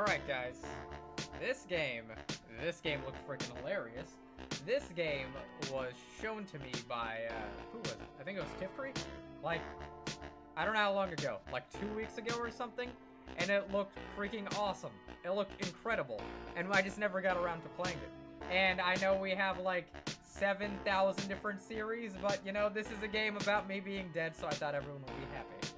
Alright guys, this game looked freaking hilarious. This game was shown to me by, who was it? I think it was Tiff Creek? Like, I don't know how long ago, like 2 weeks ago or something, and it looked freaking awesome. It looked incredible, and I just never got around to playing it. And I know we have like 7,000 different series, but you know, this is a game about me being dead, so I thought everyone would be happy.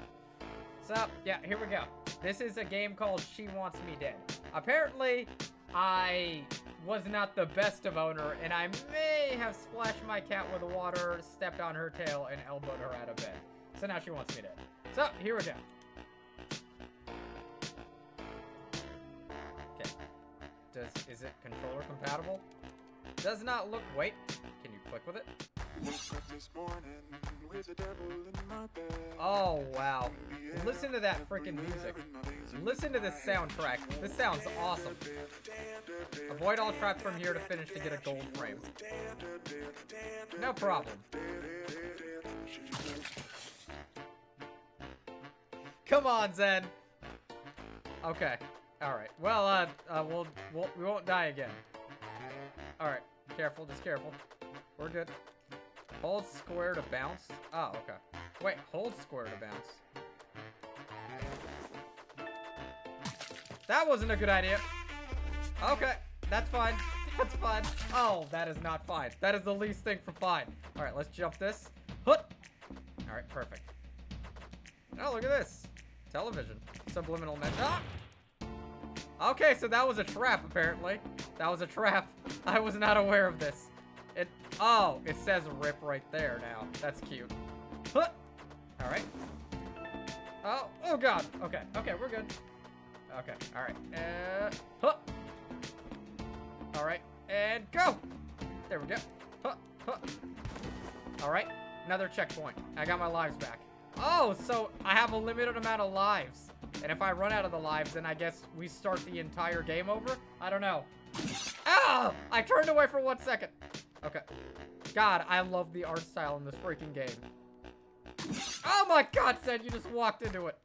So, yeah, here we go. This is a game called She Wants Me Dead. Apparently, I was not the best of owner, and I may have splashed my cat with water, stepped on her tail, and elbowed her out of bed. So now she wants me dead. So, here we go. Okay. Is it controller compatible? Does not look, wait, can you click with it? Oh wow, listen to that freaking music. Listen to this soundtrack. This sounds awesome. Avoid all traps from here to finish to get a gold frame. No problem. Come on, Zed. Okay, alright. Well, we won't die again. Alright, careful, just careful. We're good. Hold square to bounce. Oh, okay. Wait, hold square to bounce. That wasn't a good idea. Okay, that's fine. That's fine. Oh, that is not fine. That is the least thing from fine. All right, let's jump this. Hup. All right, perfect. Oh, look at this. Television. Subliminal message. Ah! Okay, so that was a trap, apparently. That was a trap. I was not aware of this. Oh, it says rip right there now. That's cute. Huh. All right. Oh God. Okay. Okay, we're good. Okay. All right. Huh. All right. And go. There we go. Huh. Huh. All right. Another checkpoint. I got my lives back. Oh, so I have a limited amount of lives. And if I run out of the lives, then I guess we start the entire game over? I don't know. Oh! I turned away for 1 second. Okay. God, I love the art style in this freaking game. Oh my God, Zed, you just walked into it.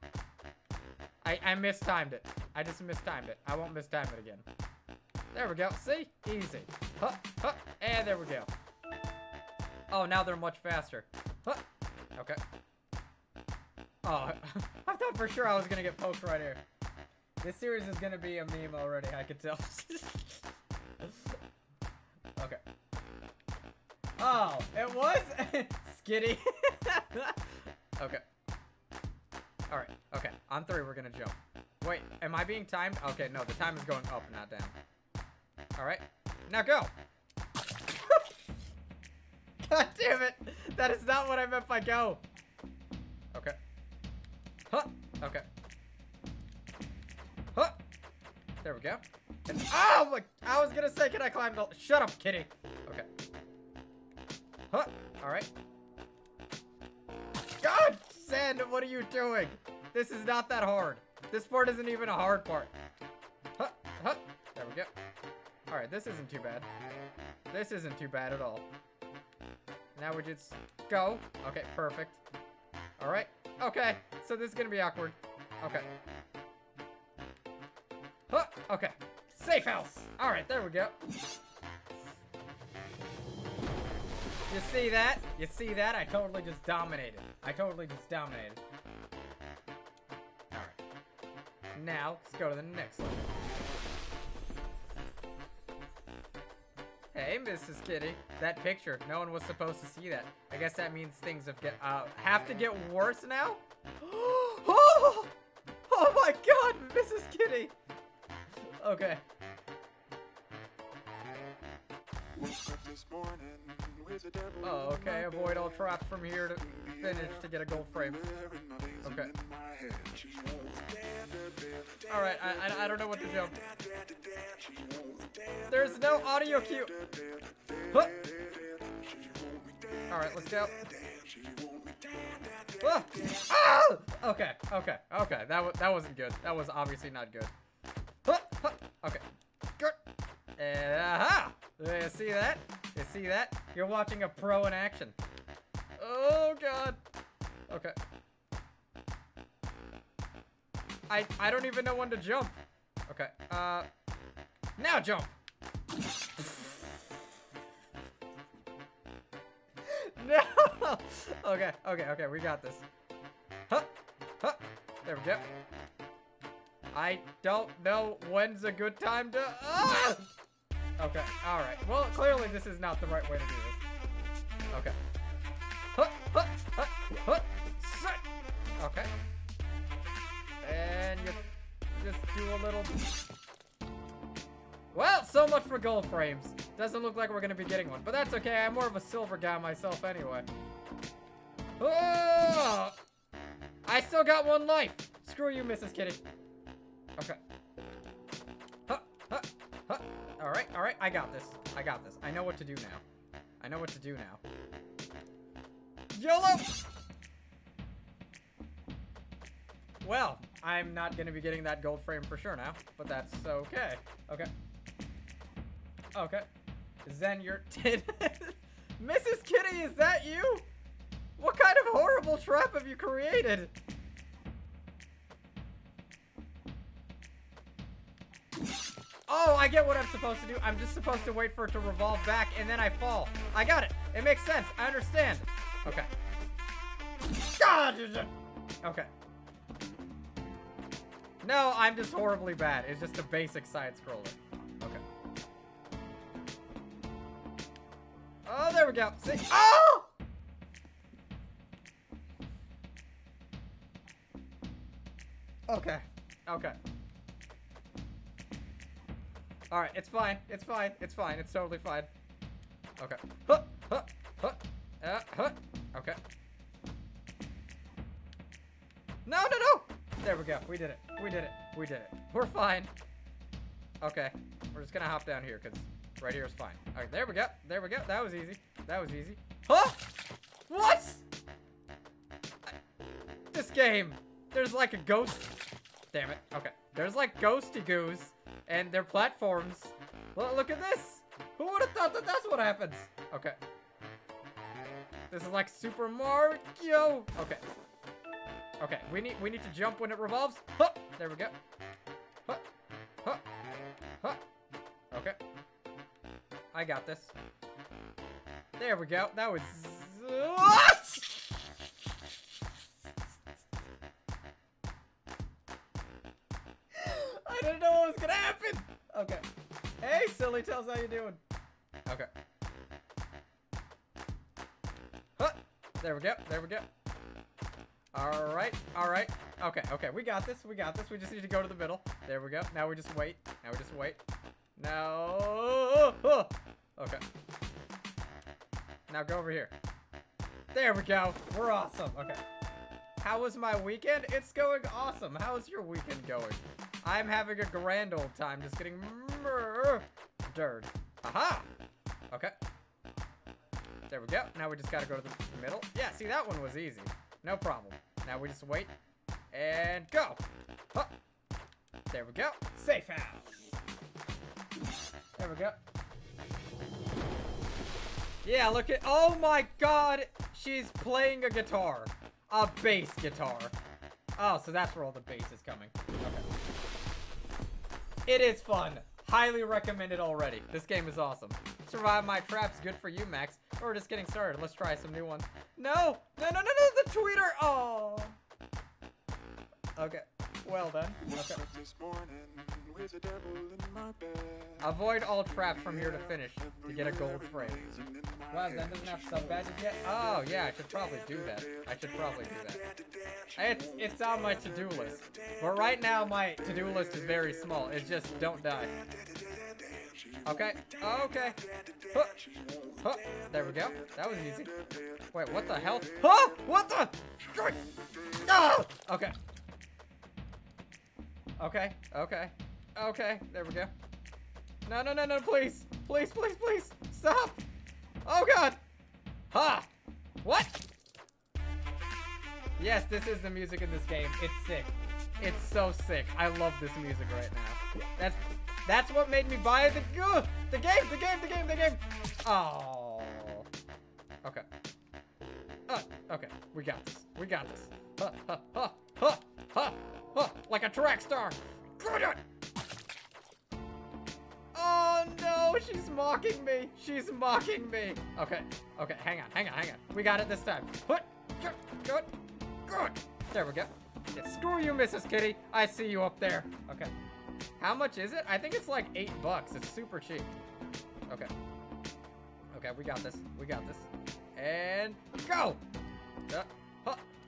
I mistimed it. I just mistimed it. I won't mistime it again. There we go. See? Easy. Huh, huh. And there we go. Oh, now they're much faster. Huh. Okay. Oh, I thought for sure I was gonna get poked right here. This series is gonna be a meme already, I could tell. Okay. Oh, it was? Skitty. Okay. Alright, okay. On three, we're gonna jump. Wait, am I being timed? Okay, no, the time is going up, not down. Alright, now go! God damn it! That is not what I meant by go! Okay. Huh! Okay. Huh! There we go. And, oh my! I was gonna say, can I climb the... Shut up, kitty! Okay. Huh. All right. God, Zed, what are you doing? This is not that hard. This part isn't even a hard part. Huh. Huh. There we go. All right, this isn't too bad. This isn't too bad at all. Now we just go. Okay, perfect. All right. Okay. So this is gonna be awkward. Okay. Huh. Okay. Safe house. All right. There we go. You see that? You see that? I totally just dominated. I totally just dominated. Alright. Now, let's go to the next level. Hey, Mrs. Kitty. That picture. No one was supposed to see that. I guess that means things have to get worse now? Oh! Oh my God, Mrs. Kitty! Okay. Oh, okay, avoid all traps from here to finish to get a gold frame. Okay. Alright, I don't know what to do. There's no audio cue! Huh. Alright, let's go. Ah! Okay, okay, okay, that wasn't good. That was obviously not good. Huh. Huh. Okay. Good. And, aha! You see that? You see that? You're watching a pro in action. Oh God. Okay. I don't even know when to jump. Okay. Now jump! No! Okay, okay, okay, we got this. Huh! Huh! There we go. I don't know when's a good time to... Ah! Okay, alright. Well, clearly this is not the right way to do this. Okay. Huh! Huh! Huh! Huh! Set! Okay. And you just do a little... Well, so much for gold frames. Doesn't look like we're gonna be getting one, but that's okay. I'm more of a silver guy myself anyway. Oh! I still got one life. Screw you, Mrs. Kitty. Okay. Huh, huh, huh. All right, all right. I got this. I got this. I know what to do now. I know what to do now. YOLO! Well, I'm not gonna be getting that gold frame for sure now, but that's okay. Okay. Okay. Zen, you're... Mrs. Kitty, is that you? What kind of horrible trap have you created? Oh, I get what I'm supposed to do. I'm just supposed to wait for it to revolve back, and then I fall. I got it. It makes sense. I understand. Okay. God! Okay. No, I'm just horribly bad. It's just a basic side-scroller. Oh, there we go. See? Oh! Okay. Okay. Alright, it's fine. It's fine. It's fine. It's totally fine. Okay. Huh! Huh! Huh! Huh! Okay. No, no, no! There we go. We did it. We did it. We did it. We're fine. Okay. We're just gonna hop down here, because... Right here is fine. All right, there we go. There we go. That was easy. That was easy. Huh? What? This game. There's like a ghost. Damn it. Okay. There's like ghosty goos and their platforms. Well, look at this. Who would have thought that that's what happens? Okay. This is like Super Mario. Okay. Okay. We need to jump when it revolves. Huh. There we go. Huh. Huh. Huh. Okay. I got this. There we go. That was... What? I didn't know what was gonna happen. Okay. Hey, silly tells, how you doing? Okay. Huh. There we go. There we go. All right. All right. Okay. Okay. We got this. We got this. We just need to go to the middle. There we go. Now we just wait. Now we just wait. No. Okay. Now go over here. There we go. We're awesome. Okay. How was my weekend? It's going awesome. How is your weekend going? I'm having a grand old time just getting murdered. Aha. Okay. There we go. Now we just gotta go to the middle. Yeah, see, that one was easy. No problem. Now we just wait and go. Huh. There we go. Safe house. There we go. Yeah, look at... Oh my god! She's playing a guitar. A bass guitar. Oh, so that's where all the bass is coming. Okay. It is fun. Highly recommended already. This game is awesome. Survive my traps. Good for you, Max. We're just getting started. Let's try some new ones. No! No, no, no, no! The tweeter! Oh! Okay. Well done. Okay. Avoid all traps from here to finish to get a gold frame. Wow, that doesn't have sub badges yet? Oh, yeah, I should probably do that. I should probably do that. It's on my to-do list. But right now, my to-do list is very small. It's just don't die. Okay, okay. Huh. Huh. There we go. That was easy. Wait, what the hell? Huh? What the? Oh! Okay. Okay, okay, okay, there we go. No, no, no, no, please. Please, please, please. Stop. Oh, God. Ha. What? Yes, this is the music in this game. It's sick. It's so sick. I love this music right now. That's what made me buy the game, the game, the game, the game. Oh. Okay. Okay, we got this. We got this. Ha, ha, ha, ha, ha. Like a track star. She's mocking me. She's mocking me. Okay. Okay. Hang on. Hang on. Hang on. We got it this time. Good. Good. Good. There we go. Yeah, screw you, Mrs. Kitty. I see you up there. Okay. How much is it? I think it's like $8. It's super cheap. Okay. Okay. We got this. We got this. And go. Ha.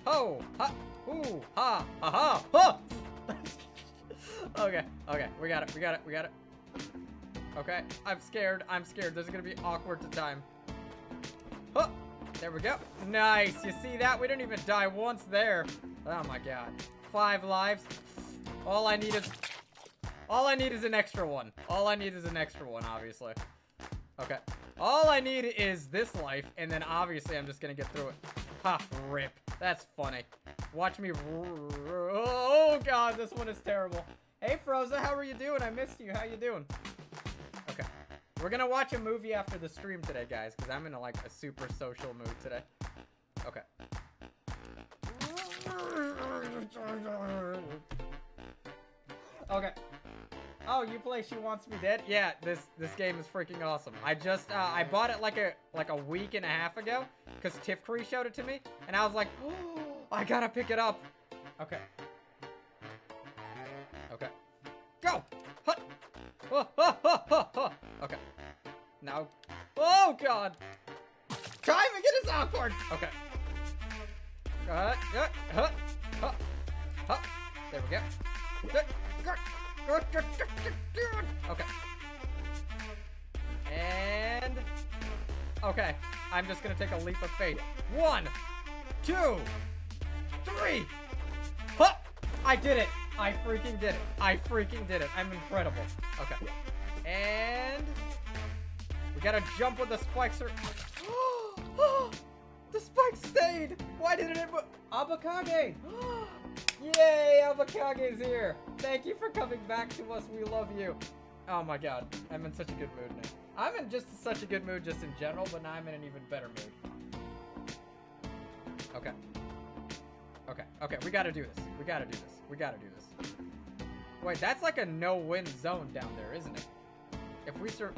Ho. Ha. Ooh. Ha. Ha. Ha. Ha. Okay. Okay. We got it. We got it. We got it. Okay, I'm scared. I'm scared. This is gonna be awkward to time. Oh, there we go. Nice. You see that? We didn't even die once there. Oh my god. 5 lives. All I need is an extra one. All I need is an extra one, obviously. Okay. All I need is this life, and then obviously I'm just gonna get through it. Ha! Rip. That's funny. Watch me. Oh god, this one is terrible. Hey, Froza, how are you doing? I missed you. How you doing? Okay. We're gonna watch a movie after the stream today, guys, because I'm in, like, a super social mood today. Okay. Okay. Oh, you play She Wants Me Dead? Yeah, this game is freaking awesome. I just, I bought it like a week and a half ago, because Tiff Creek showed it to me, and I was like, oh, I gotta pick it up. Okay. Okay. Go! Hut! Oh, oh, oh, oh, oh. Okay. Now. Oh, God! Timing it is awkward! Okay. There we go. Okay. And. Okay. I'm just gonna take a leap of faith. 1, 2, 3! Huh! I did it! I freaking did it. I freaking did it. I'm incredible. Okay. And we gotta jump with the spikes. The spikes stayed. Why didn't it move? Abakage. Yay, Abakage's here. Thank you for coming back to us. We love you. Oh my god. I'm in such a good mood now. I'm in just such a good mood just in general, but now I'm in an even better mood. Okay. Okay, okay, we gotta do this. We gotta do this. We gotta do this. Wait, that's like a no-win zone down there, isn't it? If we can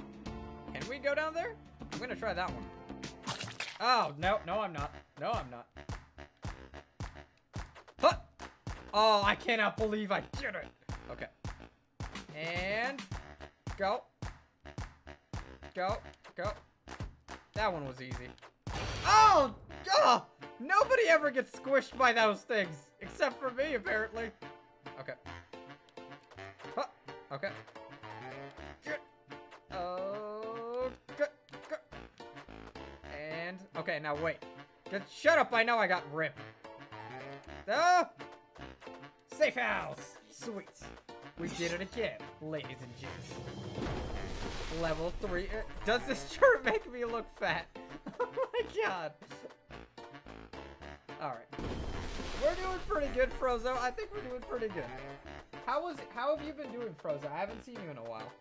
we go down there? I'm gonna try that one. Oh, no, no I'm not. No, I'm not. Huh! Oh, I cannot believe I did it! Okay. And... Go. Go. Go. That one was easy. Oh! Oh! Nobody ever gets squished by those things, except for me, apparently. Okay. Huh. Okay. Oh. And okay, now wait. Shut up! I know I got ripped. Oh. Safe house. Sweet. We did it again, ladies and gents. Level 3. Does this shirt make me look fat? Oh my god. All right, we're doing pretty good, Frozo. I think we're doing pretty good. How was it? How have you been doing, Frozo? I haven't seen you in a while.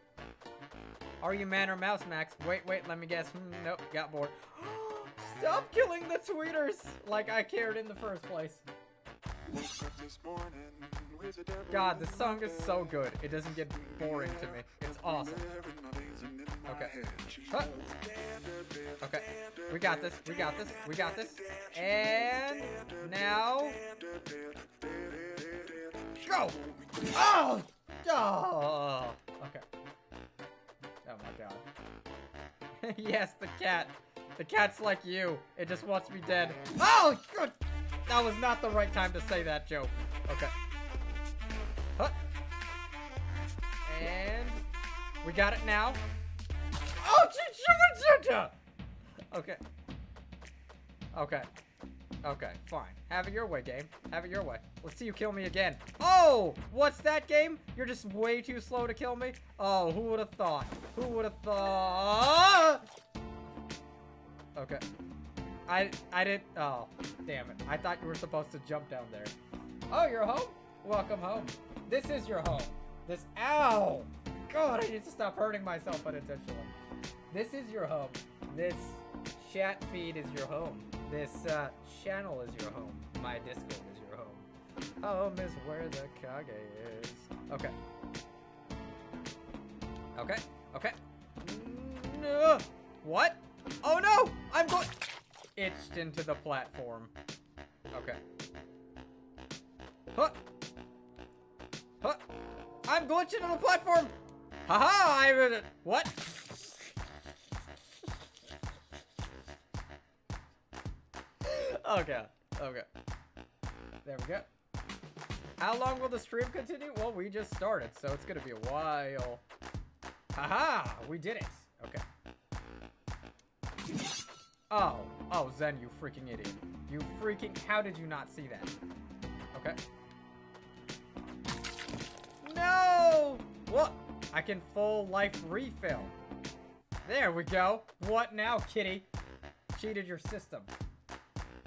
Are you man or mouse, Max? Wait, wait, let me guess. Nope, got bored. Stop killing the tweeters like I cared in the first place. God, this song is so good. It doesn't get boring to me. It's awesome. Okay. Huh. Okay. We got this. We got this. We got this. And now go. Oh. Oh. Okay. Oh my god. Yes, the cat. The cat's like you. It just wants me dead. Oh. God. That was not the right time to say that joke. Okay. Huh. And we got it now. Oh, okay. Okay. Okay, fine. Have it your way, game. Have it your way. Let's see you kill me again. Oh! What's that, game? You're just way too slow to kill me? Oh, who would have thought? Who would have thought? Okay. I didn't... Oh, damn it. I thought you were supposed to jump down there. Oh, you're home? Welcome home. This is your home. This... Ow! God, I need to stop hurting myself unintentionally. This is your home. This chat feed is your home. This channel is your home. My Discord is your home. Home is where the Kage is. Okay. Okay. Okay. No. What? Oh no! I'm going itched into the platform. Okay. Huh. Huh. I'm glitching on the platform. Haha! I read it. What? Okay. Okay. There we go. How long will the stream continue? Well, we just started, so it's gonna be a while. Haha! We did it. Okay. Oh. Oh, Zen, you freaking idiot. You freaking... How did you not see that? Okay. No! What? I can full life refill. There we go. What now, kitty? Cheated your system.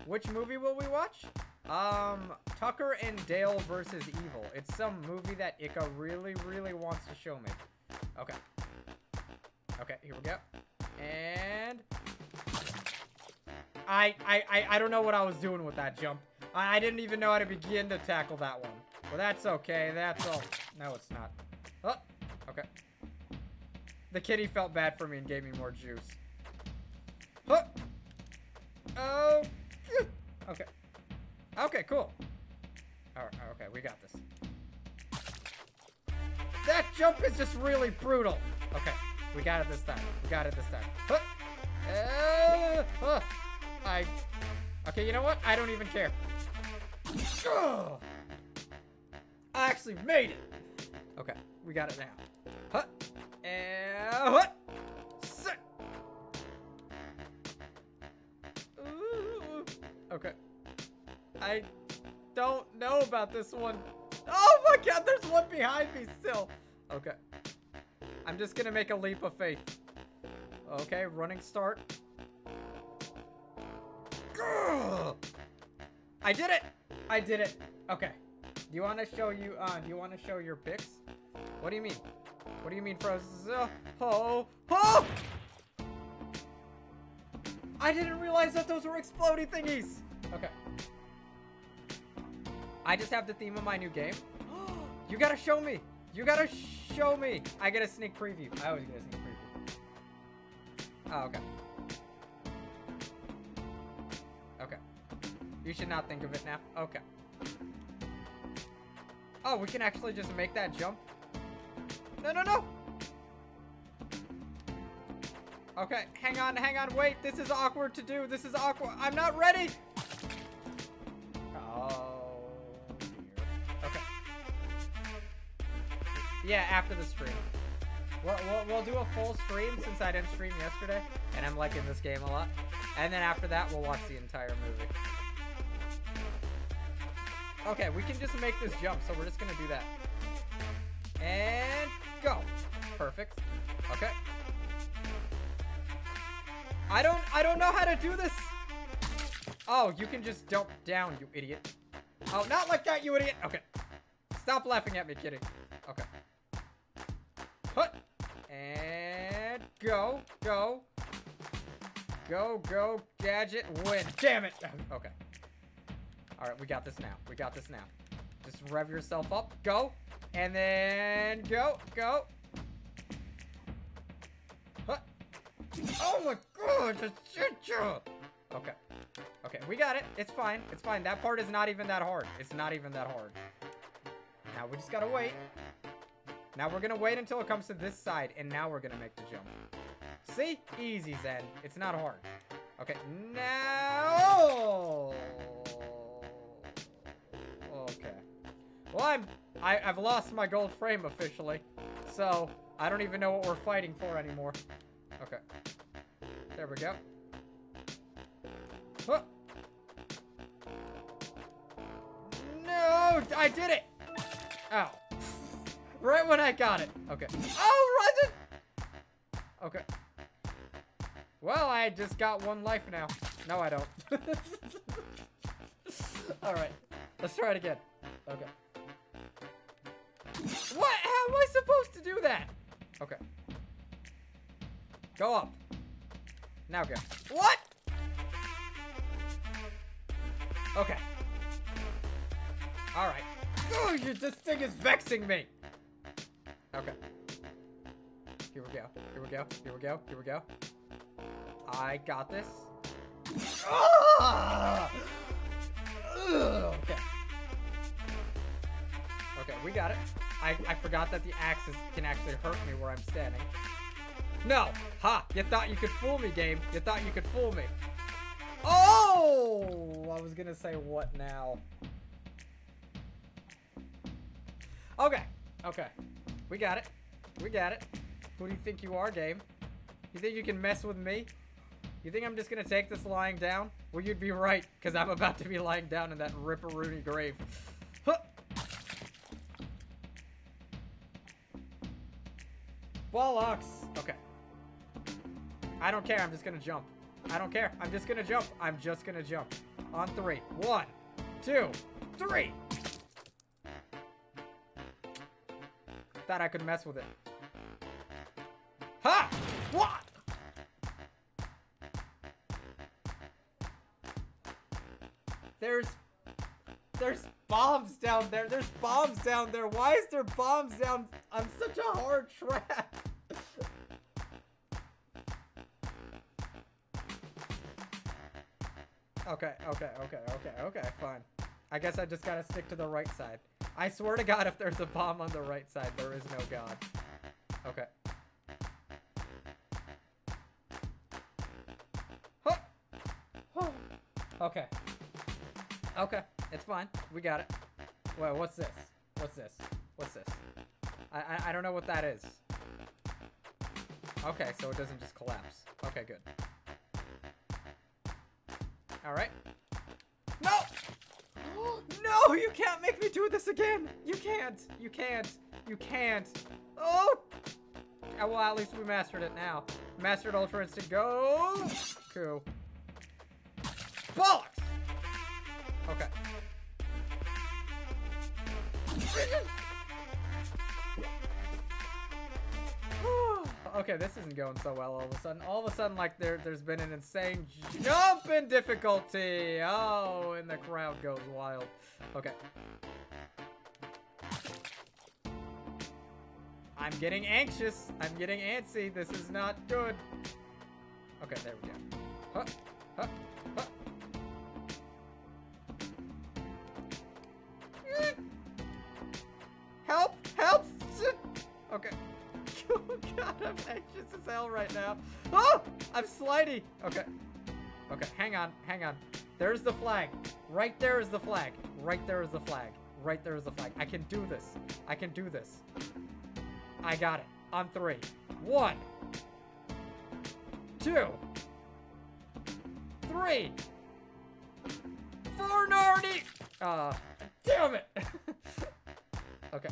Which movie will we watch? Tucker and Dale vs. Evil. It's some movie that Ika really, really wants to show me. Okay. Okay, here we go. And... I don't know what I was doing with that jump. I didn't even know how to begin to tackle that one. Well, that's okay. That's all. No, it's not. Oh, okay. The kitty felt bad for me and gave me more juice. Oh. Oh. Okay. Okay, cool. All right, okay, we got this. That jump is just really brutal. Okay, we got it this time. We got it this time. Huh. Okay, you know what? I don't even care. Ugh. I actually made it. Okay, we got it now. Huh. And huh. Sit. Ooh. Okay. I don't know about this one. Oh my god, there's one behind me still. Okay. I'm just gonna make a leap of faith. Okay, running start. Grr! I did it! I did it. Okay. Do you want to show you? Do you want to show your picks? What do you mean? What do you mean, Frozen? Oh, oh! I didn't realize that those were exploding thingies. Okay. I just have the theme of my new game. You gotta show me. You gotta show me. I get a sneak preview. I always get a sneak preview. Oh, okay. Okay. You should not think of it now. Okay. Oh, we can actually just make that jump? No, no, no! Okay, hang on, hang on, wait. This is awkward to do. This is awkward. I'm not ready! Oh, dear. Okay. Yeah, after the stream. We'll do a full stream since I didn't stream yesterday, and I'm liking this game a lot. And then after that, we'll watch the entire movie. Okay, we can just make this jump, so we're just gonna do that. And go. Perfect. Okay. I don't know how to do this. Oh, you can just jump down, you idiot. Oh, not like that, you idiot. Okay. Stop laughing at me, kitty. Okay. Hut. And go, go, go, go, gadget, win. Damn it. Okay. All right, we got this now. We got this now. Just rev yourself up. Go. And then go, go. Hut. Oh my god. Okay. Okay, we got it. It's fine. It's fine. That part is not even that hard. It's not even that hard. Now we just gotta wait. Now we're gonna wait until it comes to this side, and now we're gonna make the jump. See? Easy, Zen. It's not hard. Okay, now... Okay. Well, I've lost my gold frame officially, so I don't even know what we're fighting for anymore. Okay. There we go. Huh. No! I did it! Ow. Right when I got it. Okay. Oh, run it! Okay. Well, I just got one life now. No, I don't. Alright. Let's try it again. Okay. What? How am I supposed to do that? Okay. Go up. Now go. What? Okay. Alright. Oh, this thing is vexing me. Okay. Here we go. Here we go. Here we go. Here we go. I got this. Ah! Okay. Okay, we got it. I forgot that the axes can actually hurt me where I'm standing. No! Ha! You thought you could fool me, game. You thought you could fool me. Oh! I was gonna say, what now? Okay. Okay. We got it. We got it. Who do you think you are, game? You think you can mess with me? You think I'm just gonna take this lying down? Well, you'd be right, because I'm about to be lying down in that ripper-rooney grave. Huh. Bollocks! Okay. I don't care, I'm just gonna jump. I don't care, I'm just gonna jump. I'm just gonna jump. On three. 1, 2, 3! Thought I could mess with it. Ha! What? There's bombs down there. There's bombs down there. Why is there bombs down on such a hard track? Okay, okay, okay, okay, okay, fine. I guess I just gotta stick to the right side. I swear to God, if there's a bomb on the right side, there is no God. Okay. Huh. Oh. Okay. Okay. It's fine. We got it. Wait, what's this? What's this? What's this? I don't know what that is. Okay, so it doesn't just collapse. Okay, good. Alright. No! No, you can't make me do this again! You can't! You can't! You can't! Oh! Well, at least we mastered it now. Mastered Ultra Instinct. Go! Cool. Bollocks! Okay. Okay, this isn't going so well all of a sudden. All of a sudden, like, there's been an insane jump in difficulty. Oh, and the crowd goes wild. Okay. I'm getting anxious. I'm getting antsy. This is not good. Okay, there we go. Huh, huh, huh. Help! Help! Okay. Oh God, I'm anxious as hell right now. Oh! I'm slidey! Okay. Okay, hang on, hang on. There's the flag. Right there is the flag. Right there is the flag. Right there is the flag. I can do this. I can do this. I got it. On 3. 1, 2, 3. Fornardi! Damn it! Okay.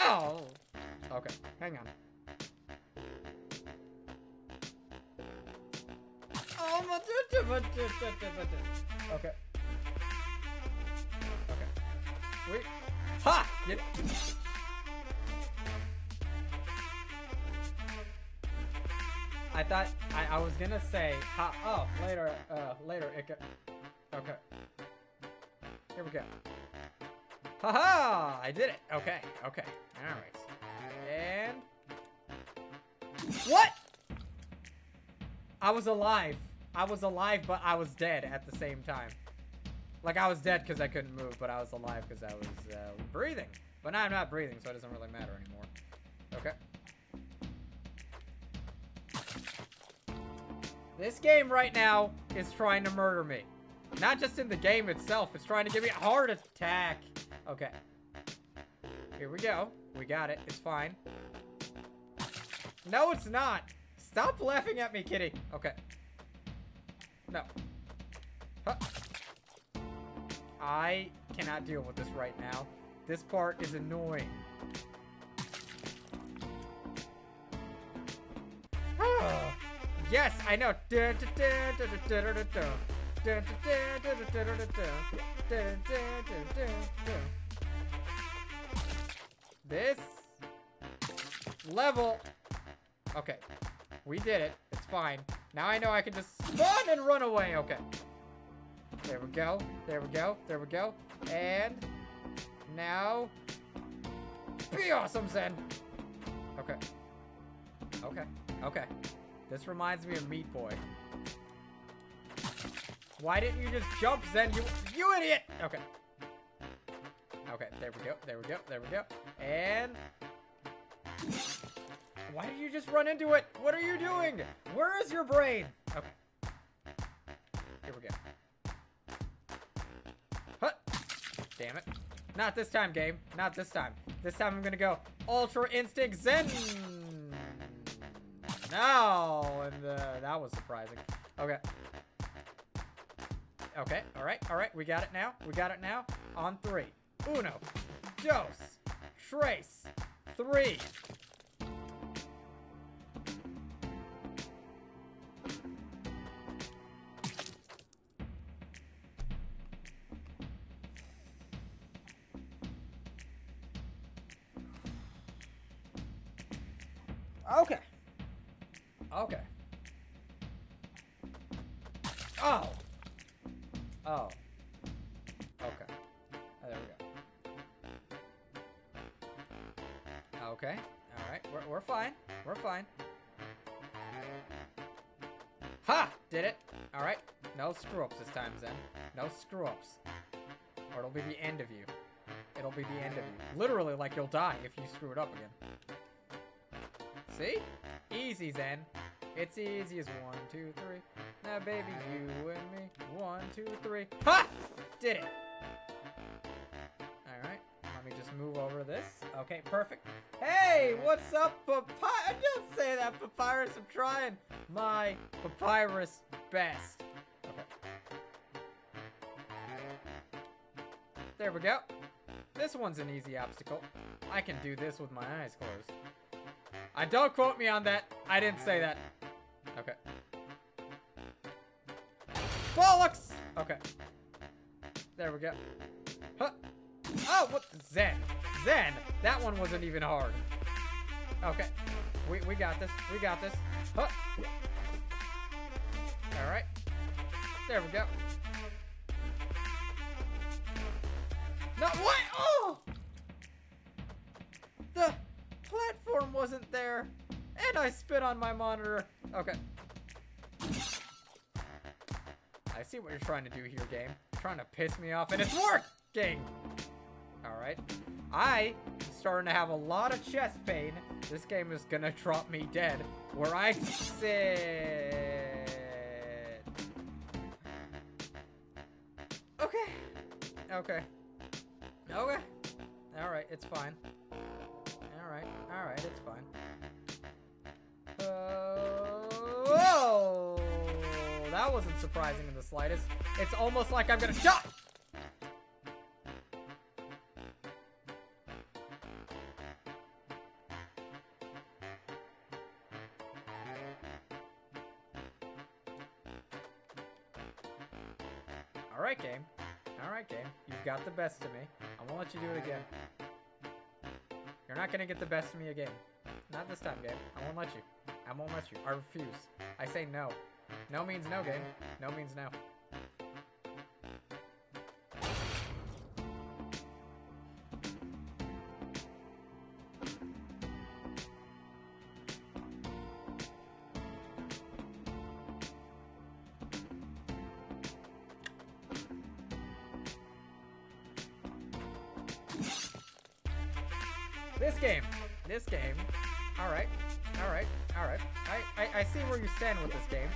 Oh! Okay, hang on. Oh my god! Okay. Okay. Wait. Ha! Yep. I thought I was gonna say ha. Oh, later. Later. Okay. Here we go. Haha! I did it. Okay. Okay. All right. And what? I was alive. I was alive, but I was dead at the same time. Like, I was dead because I couldn't move, but I was alive because I was breathing. But now I'm not breathing, so it doesn't really matter anymore. Okay. This game right now is trying to murder me. Not just in the game itself, it's trying to give me a heart attack. Okay. Here we go. We got it. It's fine. No, it's not. Stop laughing at me, kitty. Okay. No. Huh. I cannot deal with this right now. This part is annoying. Oh. Yes, I know. This level. Okay, we did it. It's fine. Now I know I can just spawn and run away. Okay. There we go. There we go. There we go. And now be awesome, Zen! Okay. Okay. Okay. This reminds me of Meat Boy. Why didn't you just jump, Zen? You idiot! Okay. Okay, there we go, there we go, there we go. And... why did you just run into it? What are you doing? Where is your brain? Okay. Here we go. Huh! Damn it. Not this time, game. Not this time. This time I'm gonna go Ultra Instinct Zen. No! And that was surprising. Okay. Okay, alright, we got it now. We got it now. On three. Uno. Dos. Tres. Three. Okay. Okay. Oh. Oh. Okay. There we go. Okay. All right. We're fine. We're fine. Ha! Did it. All right. No screw-ups this time, Zen. No screw-ups. Or it'll be the end of you. It'll be the end of you. Literally, like, you'll die if you screw it up again. See? Easy, Zen. It's easy as 1, 2, 3. Now, baby, you and me. 1, 2, 3. Ha! Did it. All right. Let me just move over this. Okay, perfect. Hey, what's up, Papyrus? Don't say that, Papyrus. I'm trying my Papyrus best. Okay. There we go. This one's an easy obstacle. I can do this with my eyes closed. Don't quote me on that. I didn't say that. Okay. Bollocks! Okay. There we go. Huh. Oh, what? Zen. Zen. That one wasn't even hard. Okay. We got this. We got this. Huh. Alright. There we go. No, what? Oh! The... platform wasn't there, and I spit on my monitor. Okay. I see what you're trying to do here, game. You're trying to piss me off, and it's working! Alright. I am starting to have a lot of chest pain. This game is gonna drop me dead, where I sit. Okay. Okay. Okay. Alright, it's fine. Alright, it's fine. Whoa! That wasn't surprising in the slightest. It's almost like I'm gonna die! Alright, game. Alright, game. You've got the best of me. I won't let you do it again. You're not gonna get the best of me again. Not this time, game. I won't let you. I won't let you. I refuse. I say no. No means no, game. No means no. This game. Alright. I see where you stand with this game.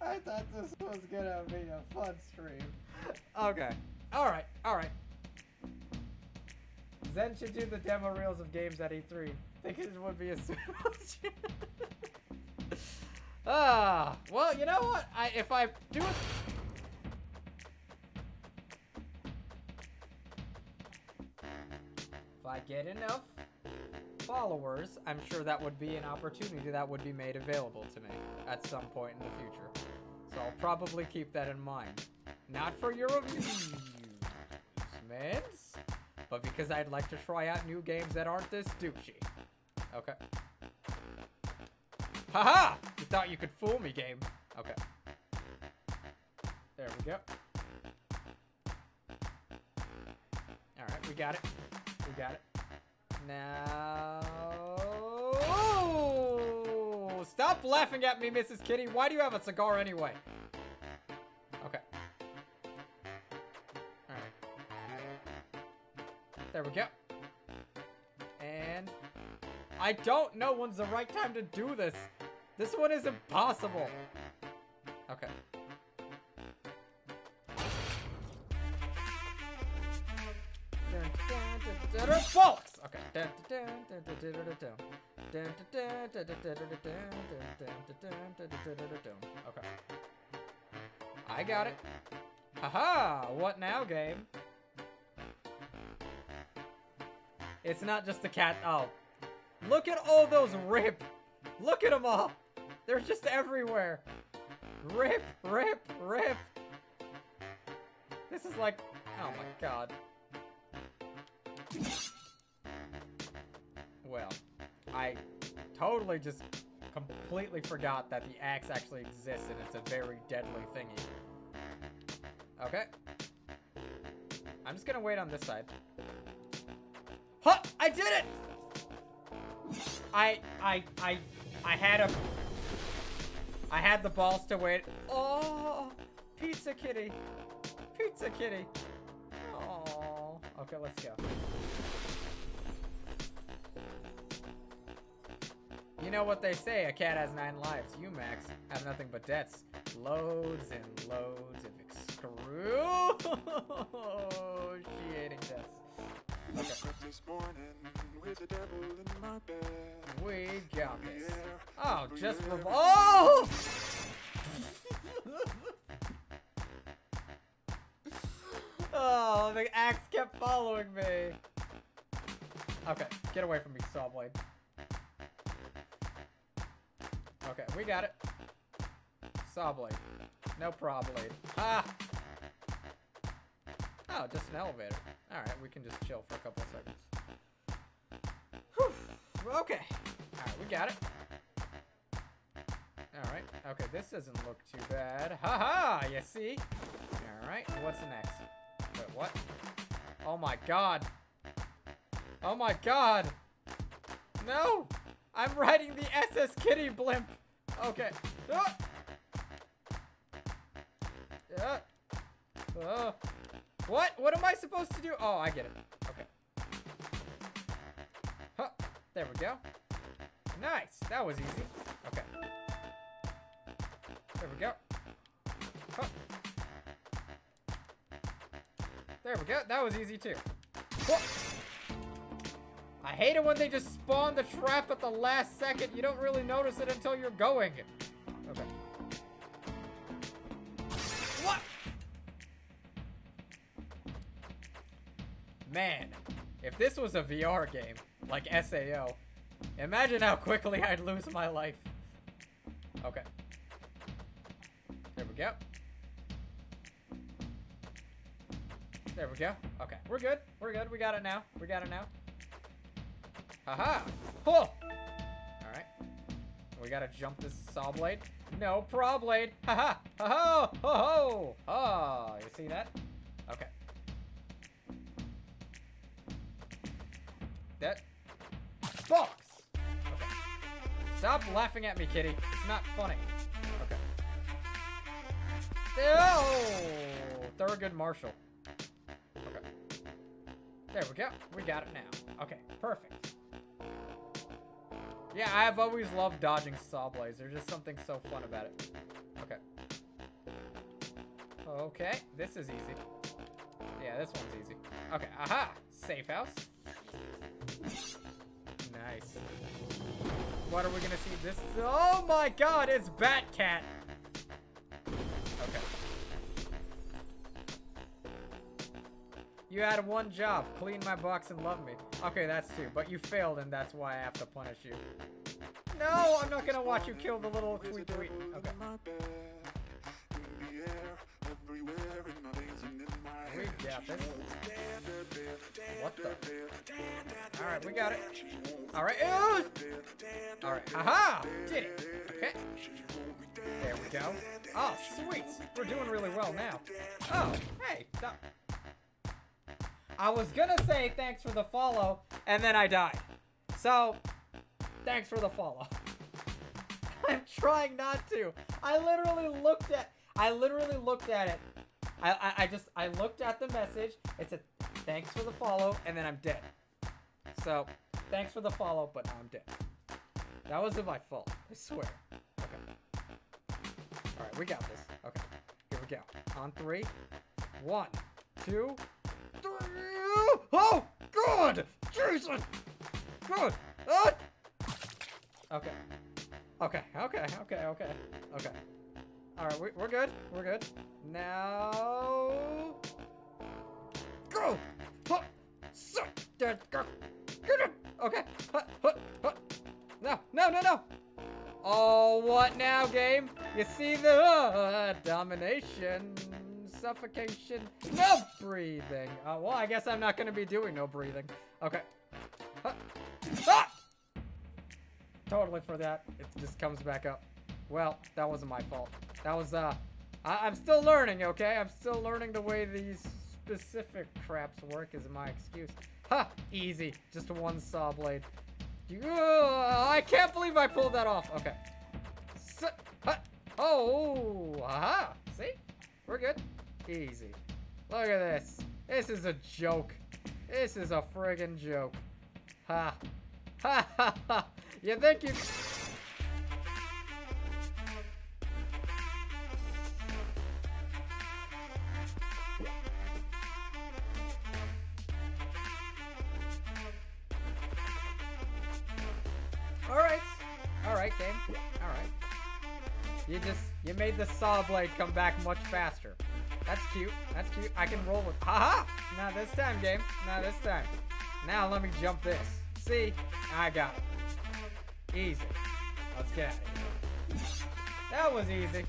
I thought this was gonna be a fun stream. Okay. Alright. Zen should do the demo reels of games at E3. Think it would be a suitable Ah, well, you know what? If I do it... if I get enough followers, I'm sure that would be an opportunity that would be made available to me at some point in the future. So I'll probably keep that in mind. Not for your amusements, but because I'd like to try out new games that aren't this douchey. Okay. Haha! thought you could fool me, game. Okay. There we go. Alright, we got it. We got it. Now... Oh! Stop laughing at me, Mrs. Kitty. Why do you have a cigar anyway? Okay. Alright. There we go. And... I don't know when's the right time to do this. This one is impossible. Okay. Bollocks! Okay. Okay. I got it. Haha! What now, game? It's not just the cat. Oh. Look at all those rip. Look at them all. They're just everywhere. Rip, rip, rip. This is like... Oh my god. Well, I totally just completely forgot that the axe actually exists and it's a very deadly thingy. Okay. I'm just gonna wait on this side. Huh! I did it! I had the balls to wait. Oh, Pizza Kitty. Pizza Kitty. Oh. Okay, let's go. You know what they say, a cat has 9 lives. You, Max, have nothing but debts. Loads and loads of excruciating debts. Okay. We got this. Oh, just revolve. Oh! Oh, the axe kept following me. Okay, get away from me, Sawblade. Okay, we got it. Sawblade. No problem. Ah! Oh, just an elevator. Alright, we can just chill for a couple of seconds. Whew. Okay. Alright, we got it. Alright. Okay, this doesn't look too bad. Haha! You see? Alright, what's next? Wait, what? Oh my god. Oh my god! No! I'm riding the SS Kitty blimp! Okay. Ah! Ah! Oh. What? What am I supposed to do? Oh, I get it. Okay. Huh. There we go. Nice. That was easy. Okay. There we go. Huh. There we go. That was easy too. Whoa. I hate it when they just spawn the trap at the last second. You don't really notice it until you're going. Okay. What? Man, if this was a VR game, like SAO, imagine how quickly I'd lose my life. Okay. There we go. There we go. Okay, we're good. We're good. We got it now. We got it now. Haha. Oh. All right. We gotta jump this saw blade. No problem. Haha. Ha ho ho. Oh, you see that? Okay. That box. Okay. Stop laughing at me, kitty. It's not funny. Okay. Oh, Thurgood Marshall. Okay. There we go. We got it now. Okay, perfect. Yeah, I've always loved dodging sawblades. There's just something so fun about it. Okay. Okay, this is easy. Yeah, this one's easy. Okay, aha! Safe house. Nice. What are we gonna see this? Oh my god, it's Batcat! Okay. You had one job, clean my box and love me. Okay, that's two, but you failed and that's why I have to punish you. No, I'm not gonna watch you kill the little tweet tweet. Okay. We got this. What the? Alright, we got it. Alright. Oh! Alright. Aha! Did it. Okay. There we go. Oh, sweet. We're doing really well now. Oh, hey. Stop. I was gonna say thanks for the follow, and then I died. So, thanks for the follow. I'm trying not to. I literally looked at it. I looked at the message. It said, thanks for the follow, and then I'm dead. So, thanks for the follow, but now I'm dead. That wasn't my fault, I swear. Okay. Alright, we got this. Okay, here we go. On three. 1, 2, 3. Oh, God! Jesus! God! Ah! Okay. Okay. Alright, we're good. We're good. Now... Go! Huh! So! Get him! Okay. Huh! Huh! Huh! No! No! No! No! Oh, what now, game? You see the... domination... Suffocation... No breathing! Well, I guess I'm not gonna be doing no breathing. Okay. Huh! Ah! Totally for that. It just comes back up. Well, that wasn't my fault. That was, I'm still learning, okay? I'm still learning the way these specific traps work is my excuse. Ha! Easy. Just one saw blade. I can't believe I pulled that off. Okay. So, oh! Aha! See? We're good. Easy. Look at this. This is a joke. This is a friggin' joke. Ha! Ha ha ha! You think you... You made the saw blade come back much faster. That's cute. That's cute. I can roll with... Haha! Not this time, game. Not this time. Now let me jump this. See? I got it. Easy. Let's get it. That was easy.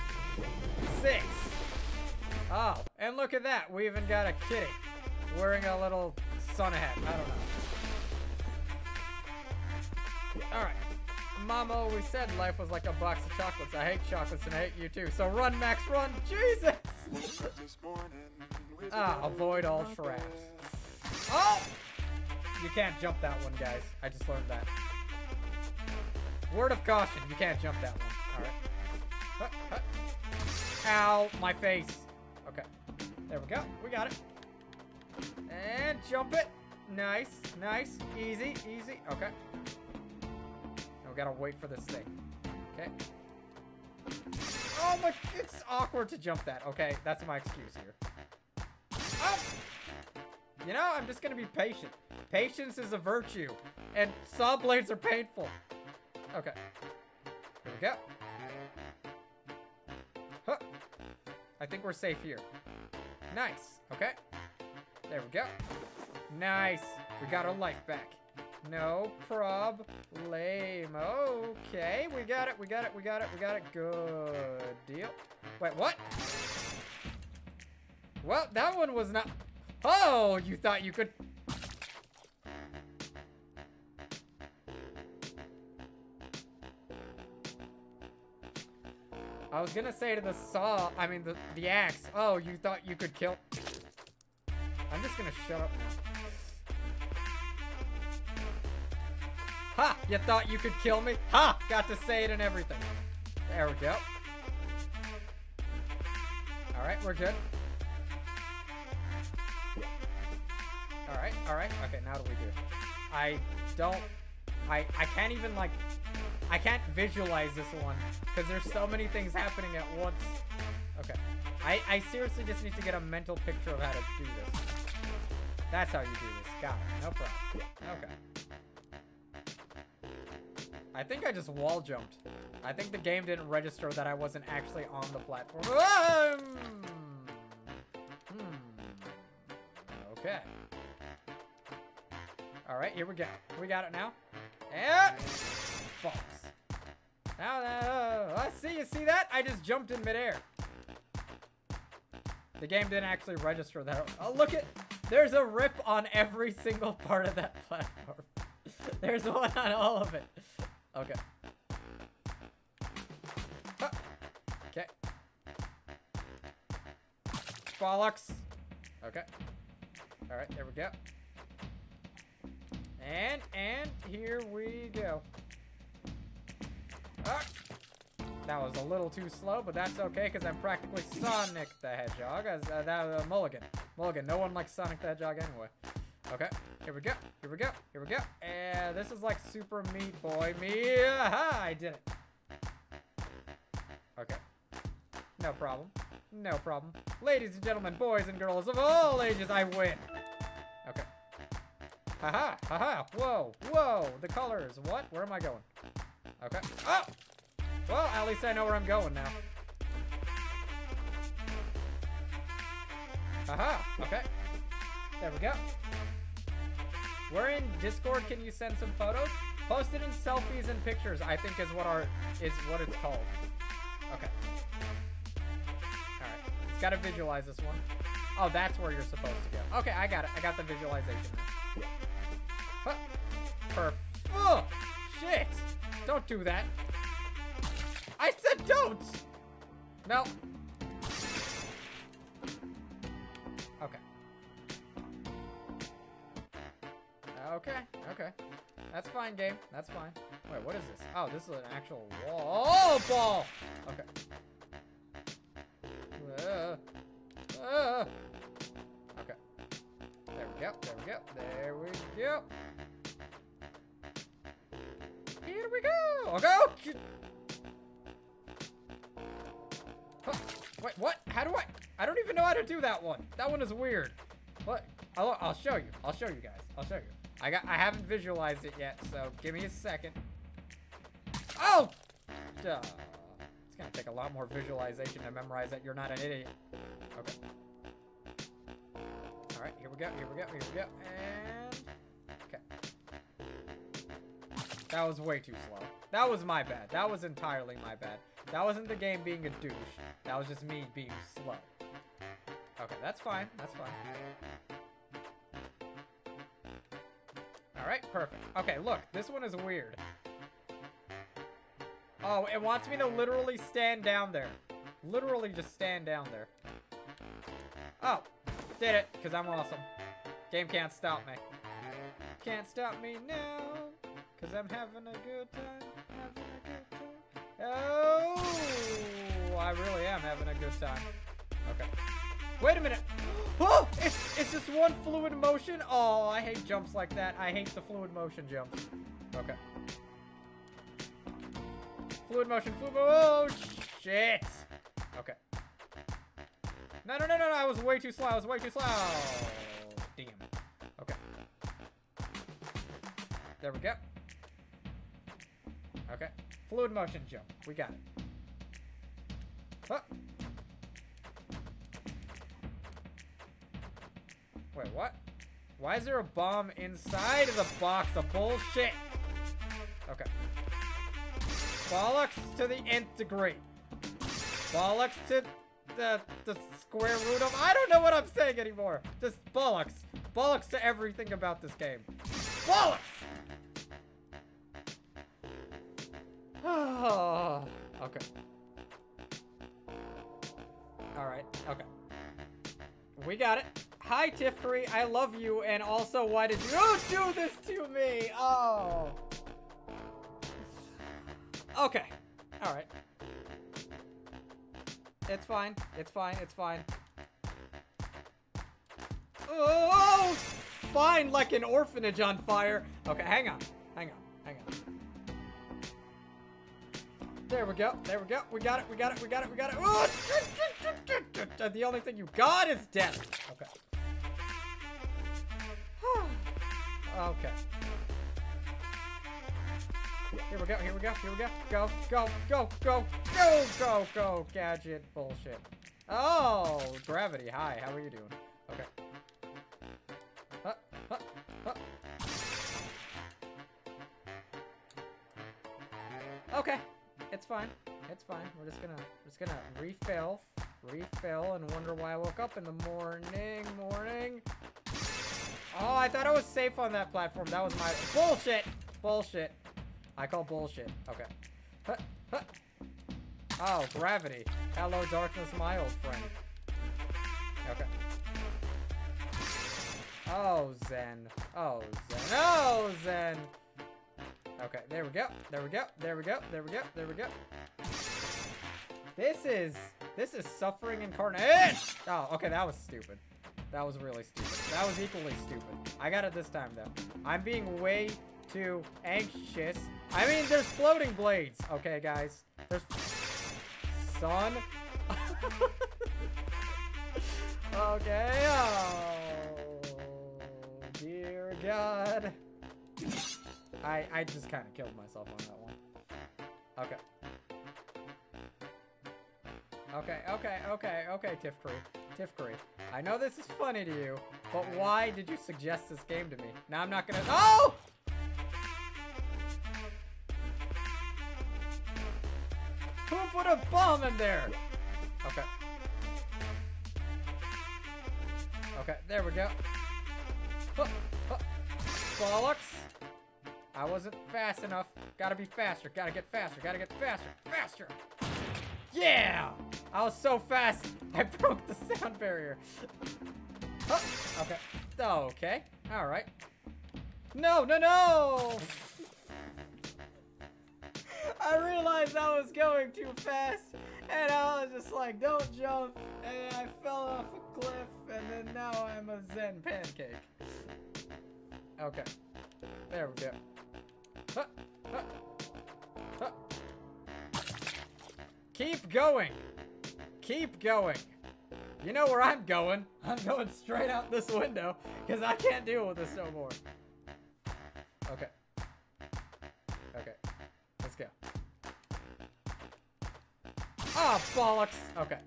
6. Oh, and look at that. We even got a kitty wearing a little sun hat. I don't know. Alright. Mama always said life was like a box of chocolates. I hate chocolates and I hate you too. So run, Max, run. Jesus! Ah, avoid all traps. Oh! You can't jump that one, guys. I just learned that. Word of caution, you can't jump that one. Alright. Ow, my face. Okay. There we go. We got it. And jump it. Nice, nice. Easy, easy. Okay. We gotta wait for this thing. Okay. Oh my, it's awkward to jump that. Okay, that's my excuse here. Oh! You know, I'm just gonna be patient. Patience is a virtue. And saw blades are painful. Okay. Here we go. Huh. I think we're safe here. Nice. Okay. There we go. Nice. We got our life back. No prob lame. Okay, we got it, we got it, we got it, we got it. Good deal. Wait, what? Well, that one was not... Oh, you thought you could... I was gonna say to the saw, I mean the axe, oh, you thought you could kill... I'm just gonna shut up now. Ha! You thought you could kill me? Ha! Got to say it and everything. There we go. Alright, we're good. Alright, alright. Okay, now what do we do? I can't even, like... I can't visualize this one. Because there's so many things happening at once. Okay. I seriously just need to get a mental picture of how to do this. That's how you do this. Got it. No problem. Okay. I think I just wall jumped. I think the game didn't register that I wasn't actually on the platform. Okay. Alright, here we go. We got it now. And... Box. Now, I see. You see that? I just jumped in midair. The game didn't actually register that. Oh, look at... There's a rip on every single part of that platform. There's one on all of it. Okay. Ah. Okay. Bollocks. Okay. Alright, there we go. And here we go. Ah. That was a little too slow, but that's okay because I'm practically Sonic the Hedgehog. That was a mulligan. Mulligan. No one likes Sonic the Hedgehog anyway. Okay, here we go. Here we go. Here we go. And this is like Super Meatboy. Aha, I did it. Okay. No problem. No problem. Ladies and gentlemen, boys and girls of all ages, I win. Okay. Haha. Haha. Whoa. Whoa. The colors. What? Where am I going? Okay. Oh. Well, at least I know where I'm going now. Aha, okay. There we go. We're in Discord. Can you send some photos? Post it in selfies and pictures, I think is what it's called. Okay. Alright. It's gotta visualize this one. Oh, that's where you're supposed to go. Okay, I got it. I got the visualization. Huh. Perfect. Oh, shit. Don't do that. I said don't! No. Okay. Okay, okay. That's fine, game. That's fine. Wait, what is this? Oh, this is an actual wall. Oh, ball! Okay. Okay. There we go, there we go, there we go. Here we go! Okay! Huh. Wait, what? How do I don't even know how to do that one. That one is weird. What? I'll show you. I'll show you guys. I'll show you. I haven't visualized it yet, so give me a second. Oh! Duh. It's gonna take a lot more visualization to memorize that you're not an idiot. Okay. Alright, here we go, here we go, here we go, and... Okay. That was way too slow. That was my bad. That was entirely my bad. That wasn't the game being a douche. That was just me being slow. Okay, that's fine. That's fine. Alright, perfect. Okay, look. This one is weird. Oh, it wants me to literally stand down there. Literally just stand down there. Oh, did it, because I'm awesome. Game can't stop me. Can't stop me now, because I'm having a good time. Oh, I really am having a good time. Okay. Wait a minute. Oh, it's just one fluid motion. Oh, I hate jumps like that. I hate the fluid motion jumps. Okay. Fluid motion, fluid motion. Oh, shit. Okay. No, no, no, no, no. I was way too slow. I was way too slow. Damn. Okay. There we go. Okay. Fluid motion jump. We got it. Huh. Wait, what? Why is there a bomb inside of the box of bullshit? Okay. Bollocks to the nth degree. Bollocks to the square root of... I don't know what I'm saying anymore. Just bollocks. Bollocks to everything about this game. Bollocks! Oh, okay. Alright, okay. We got it. Hi, Tiff Creek. I love you, and also, why did you do this to me? Oh. Okay. Alright. It's fine. It's fine. It's fine. Oh! Fine, like an orphanage on fire. Okay, hang on. Hang on. Hang on. There we go. There we go. We got it. We got it. We got it. We got it. Oh! The only thing you got is death. Okay. Okay. Here we go. Here we go. Here we go. Go. Go. Go. Go. Go. Go. Go. Gadget bullshit. Oh, gravity. Hi. How are you doing? Okay. Okay. It's fine. It's fine. We're just gonna refill and wonder why I woke up in the morning. I thought I was safe on that platform. That was my bullshit. Bullshit. I call bullshit. Okay. Huh, huh. Oh, gravity. Hello, darkness, my old friend. Okay. Oh, Zen. Oh, Zen. Oh, Zen. Okay, there we go. There we go. There we go. There we go. There we go. This is suffering incarnate. Oh, okay, that was stupid. That was really stupid. That was equally stupid. I got it this time, though. I'm being way too anxious. I mean, there's floating blades. Okay, guys. There's... Son. Okay. Oh, dear God. I just kind of killed myself on that one. Okay. Okay, Tiff Creek. Tiff Creek. I know this is funny to you, but why did you suggest this game to me? Now I'm not gonna- Oh! Who put a bomb in there? Okay. Okay, there we go. Huh, huh. Bollocks. I wasn't fast enough. Gotta be faster. Gotta get faster. Gotta get faster. Faster! Yeah! I was so fast, I broke the sound barrier. Oh, okay. Okay. Alright. No, no, no! I realized I was going too fast, and I was just like, don't jump, and I fell off a cliff, and then now I'm a Zen pancake. Okay. There we go. Huh, huh, huh. Keep going. Keep going. You know where I'm going. I'm going straight out this window because I can't deal with this no more. Okay. Okay. Let's go. Ah, bollocks. Okay.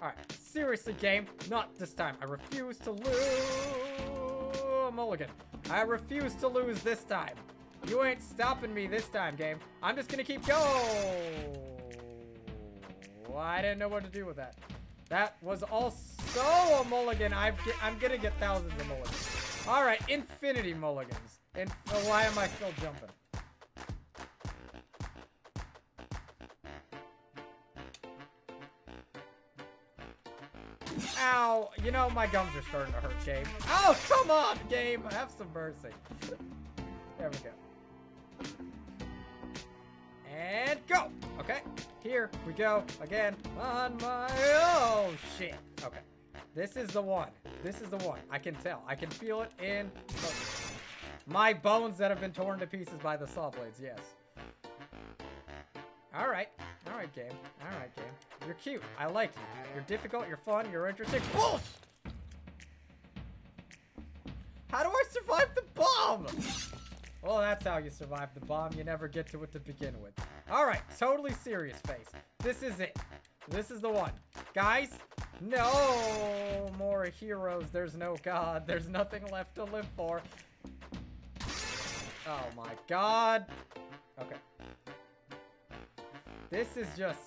Alright. Seriously, game. Not this time. I refuse to lose. Mulligan. I refuse to lose this time. You ain't stopping me this time, game. I'm just going to keep going. Well, I didn't know what to do with that. That was also a mulligan. I'm gonna get thousands of mulligans. All right, infinity mulligans. And why am I still jumping? Ow! You know my gums are starting to hurt, game. Oh, come on, game! Have some mercy. There we go. And go! Okay, here we go again on my... Oh, shit. Okay, this is the one. This is the one. I can tell. I can feel it in my bones that have been torn to pieces by the saw blades, yes. Alright. Alright, game. Alright, game. You're cute. I like you. You're difficult. You're fun. You're interesting. Bullshit! How do I survive the bomb? Well, that's how you survive the bomb. You never get to it to begin with. Alright, totally serious face. This is it. This is the one. Guys, no more heroes. There's no God. There's nothing left to live for. Oh my God. Okay. This is just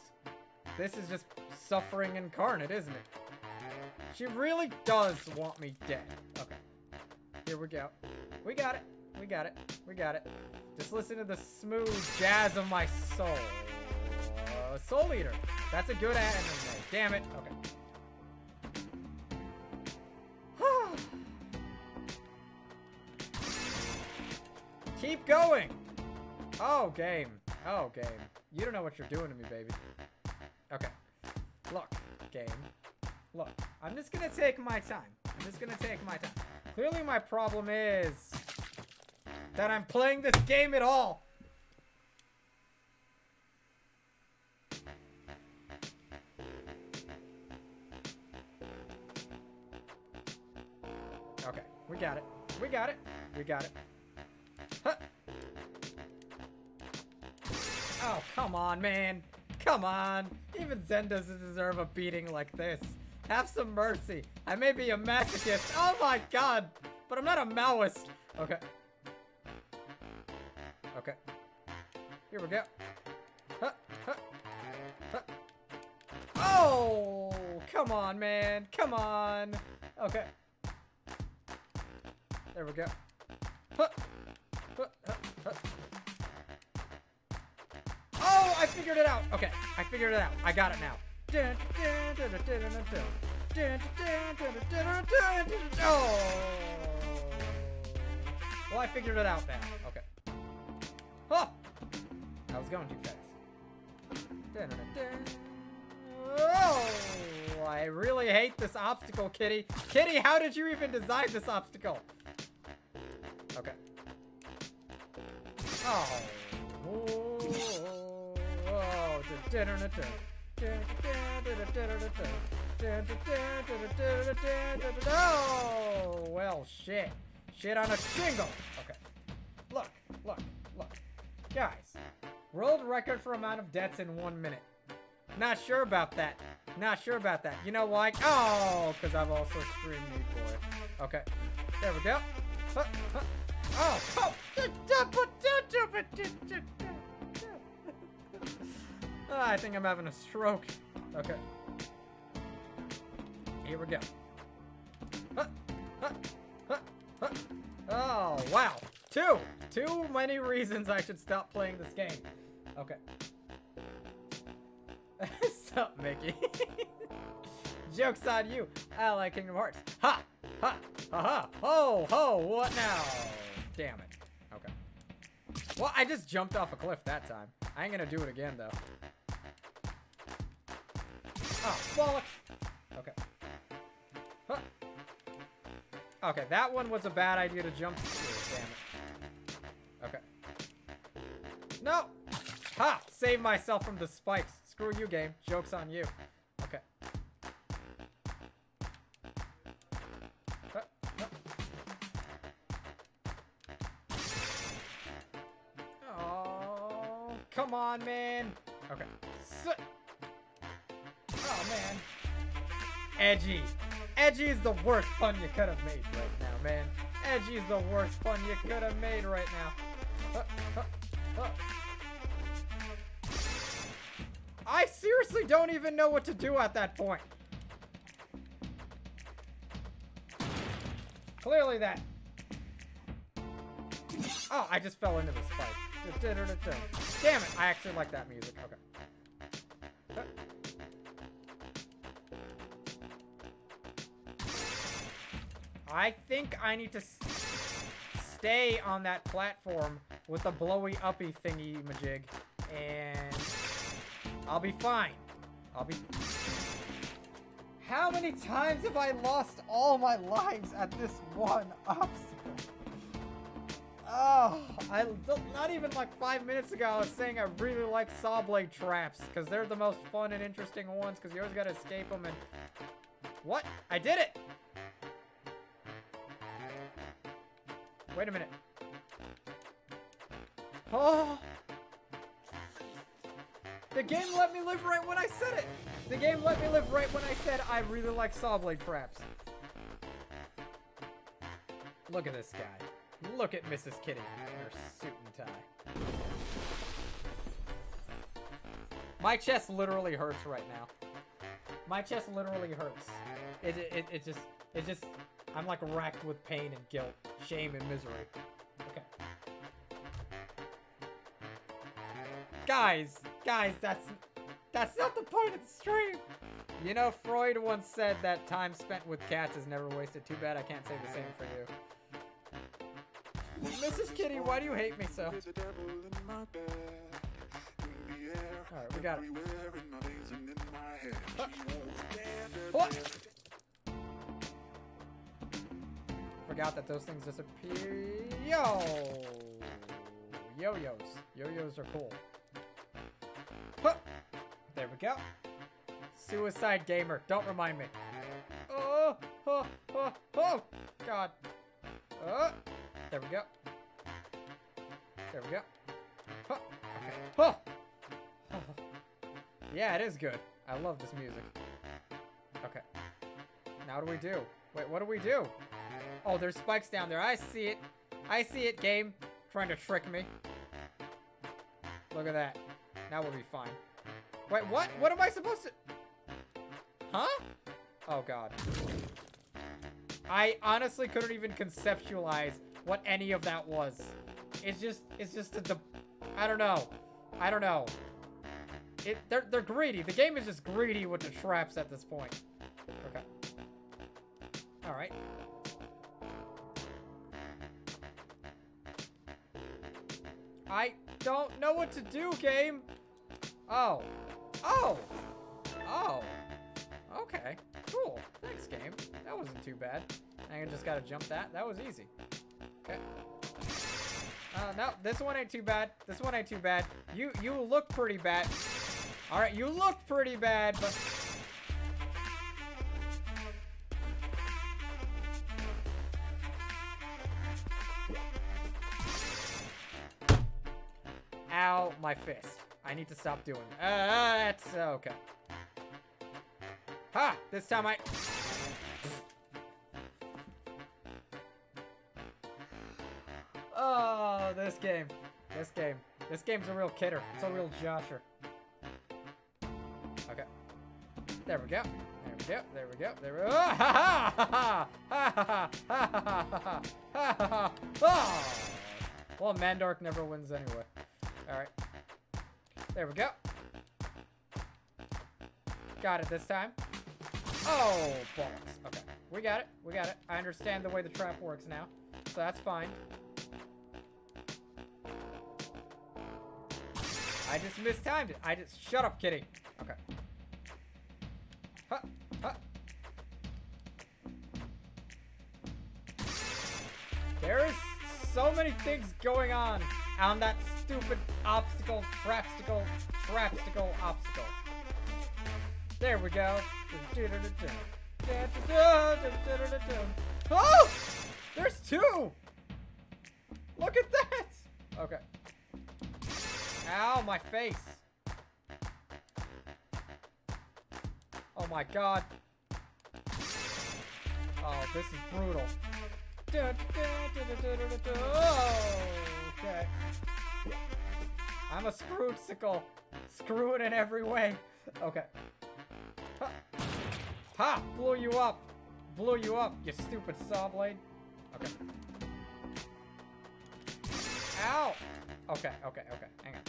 suffering incarnate, isn't it? She really does want me dead. Okay. Here we go. We got it. We got it. We got it. Just listen to the smooth jazz of my soul. Soul Eater. That's a good anime. Damn it. Okay. Keep going. Oh, game. Oh, game. You don't know what you're doing to me, baby. Okay. Look, game. Look. I'm just gonna take my time. I'm just gonna take my time. Clearly my problem is... that I'm playing this game at all. Okay, we got it. We got it. We got it. Huh. Oh, come on, man. Come on. Even Zen doesn't deserve a beating like this. Have some mercy. I may be a masochist. Oh my God. But I'm not a Maoist. Okay. Okay. Here we go. Huh, huh, huh. Oh, come on, man. Come on. Okay. There we go. Oh, I figured it out. Okay, I figured it out. I got it now. Oh. Well, I figured it out now. Okay. Oh, I was going too fast. Oh, I really hate this obstacle, Kitty. Kitty, how did you even design this obstacle? Okay. Oh. Oh. Oh. Oh, well, shit. Shit on a shingle. Okay. Look, look, look. Guys, world record for amount of deaths in 1 minute. Not sure about that. Not sure about that. You know why? Oh, because I've also streamed Meatboy. Okay. There we go. Oh, oh. I think I'm having a stroke. Okay. Here we go. Oh, wow. Too many reasons I should stop playing this game. Okay. Sup, Mickey? Joke's on you. I like Kingdom Hearts. Ha! Ha! Ha ha! Ho! Ho! What now? Damn it. Okay. Well, I just jumped off a cliff that time. I ain't gonna do it again, though. Oh, bollocks! Okay. Huh. Okay, that one was a bad idea to jump through. Damn it. Okay. No! Ha! Save myself from the spikes. Screw you, game. Joke's on you. Okay. Oh, come on, man. Okay. Oh, man. Edgy. Edgy is the worst pun you could have made right now, man. Edgy is the worst pun you could have made right now. I seriously don't even know what to do at that point. Clearly that. Oh, I just fell into the spike. Damn it, I actually like that music. Okay. I think I need to stay on that platform with the blowy uppy thingy majig, and I'll be fine. I'll be. How many times have I lost all my lives at this one obstacle? Oh, not even like 5 minutes ago I was saying I really like saw blade traps because they're the most fun and interesting ones because you always gotta escape them and. What? I did it! Wait a minute. Oh! The game let me live right when I said it! The game let me live right when I said I really like saw blade traps. Look at this guy. Look at Mrs. Kitty in her suit and tie. My chest literally hurts right now. My chest literally hurts. It just... I'm like racked with pain and guilt, shame and misery. Okay. Guys, that's not the point of the stream. You know, Freud once said that time spent with cats is never wasted. Too bad I can't say the same for you. Mrs. Kitty, why do you hate me so? Alright, we got it. What? Forgot that those things disappear. Yo! Yo-yos. Yo-yos are cool. Huh. There we go. Suicide gamer. Don't remind me. Oh! Oh! Oh! Oh! God. Oh! There we go. There we go. Huh. Okay. Oh. Oh. Yeah, it is good. I love this music. Okay. Now what do we do? Wait, what do we do? Oh, there's spikes down there. I see it. I see it, game. Trying to trick me. Look at that. Now we'll be fine. Wait, what? What am I supposed to... Huh? Oh, God. I honestly couldn't even conceptualize what any of that was. It's just I don't know. They're greedy. The game is just greedy with the traps at this point. Okay. All right. I don't know what to do, game. Oh. Oh. Oh. Okay. Cool. Thanks, game. That wasn't too bad. I just gotta jump that. That was easy. Okay. No, this one ain't too bad. This one ain't too bad. You look pretty bad. All right, you look pretty bad, but... Ow, my fist. I need to stop doing that. That's okay. Ha! This time I... Oh, this game. This game. This game's a real kidder. It's a real josher. Okay. There we go. There we go. There we go. There we go. Ha ha ha ha ha ha ha ha ha. Well, Mandark never wins anyway. Alright. There we go. Got it this time. Oh, balls. Okay. We got it. We got it. I understand the way the trap works now. So that's fine. I just mistimed it. Shut up, kitty. Okay. Huh. Huh. There is so many things going on that stupid obstacle. There we go. Oh! There's two! Look at that! Okay. Ow, my face. Oh my god. Oh, this is brutal. Okay. I'm a screwsicle. Screw it in every way. Okay. Ha! Ha! Blew you up. Blew you up, you stupid saw blade. Okay. Ow! Okay, okay, okay. Hang on.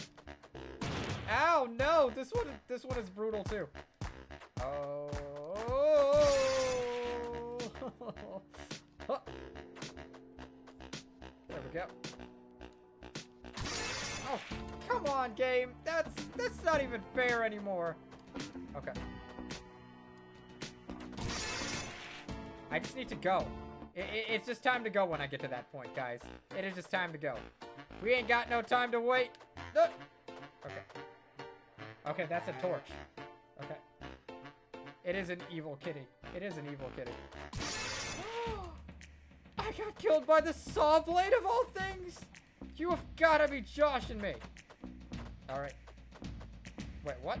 Ow, no! This one is brutal too. Oh. Huh. There we go. Oh, come on, game. That's not even fair anymore. Okay. I just need to go. It's just time to go when I get to that point, guys. It is just time to go. We ain't got no time to wait. Okay. Okay, that's a torch. Okay. It is an evil kitty. It is an evil kitty. I got killed by the saw blade of all things. You have gotta be joshing me. All right. Wait, what?